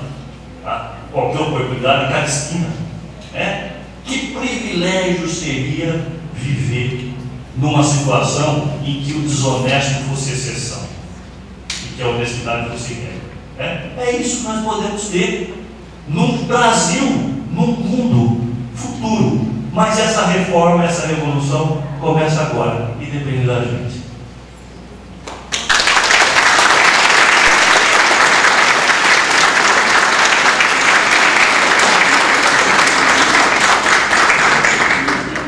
a, qualquer oportunidade, em cada esquina. Né? Que privilégio seria viver numa situação em que o desonesto fosse exceção e que a honestidade fosse regra. Né? É isso que nós podemos ter num Brasil, num mundo futuro. Mas essa reforma, essa revolução começa agora e depende da gente.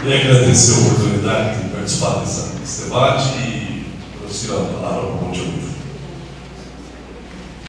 Queria agradecer a oportunidade de participar dessa, desse debate e, professor, a palavra ao bom dia.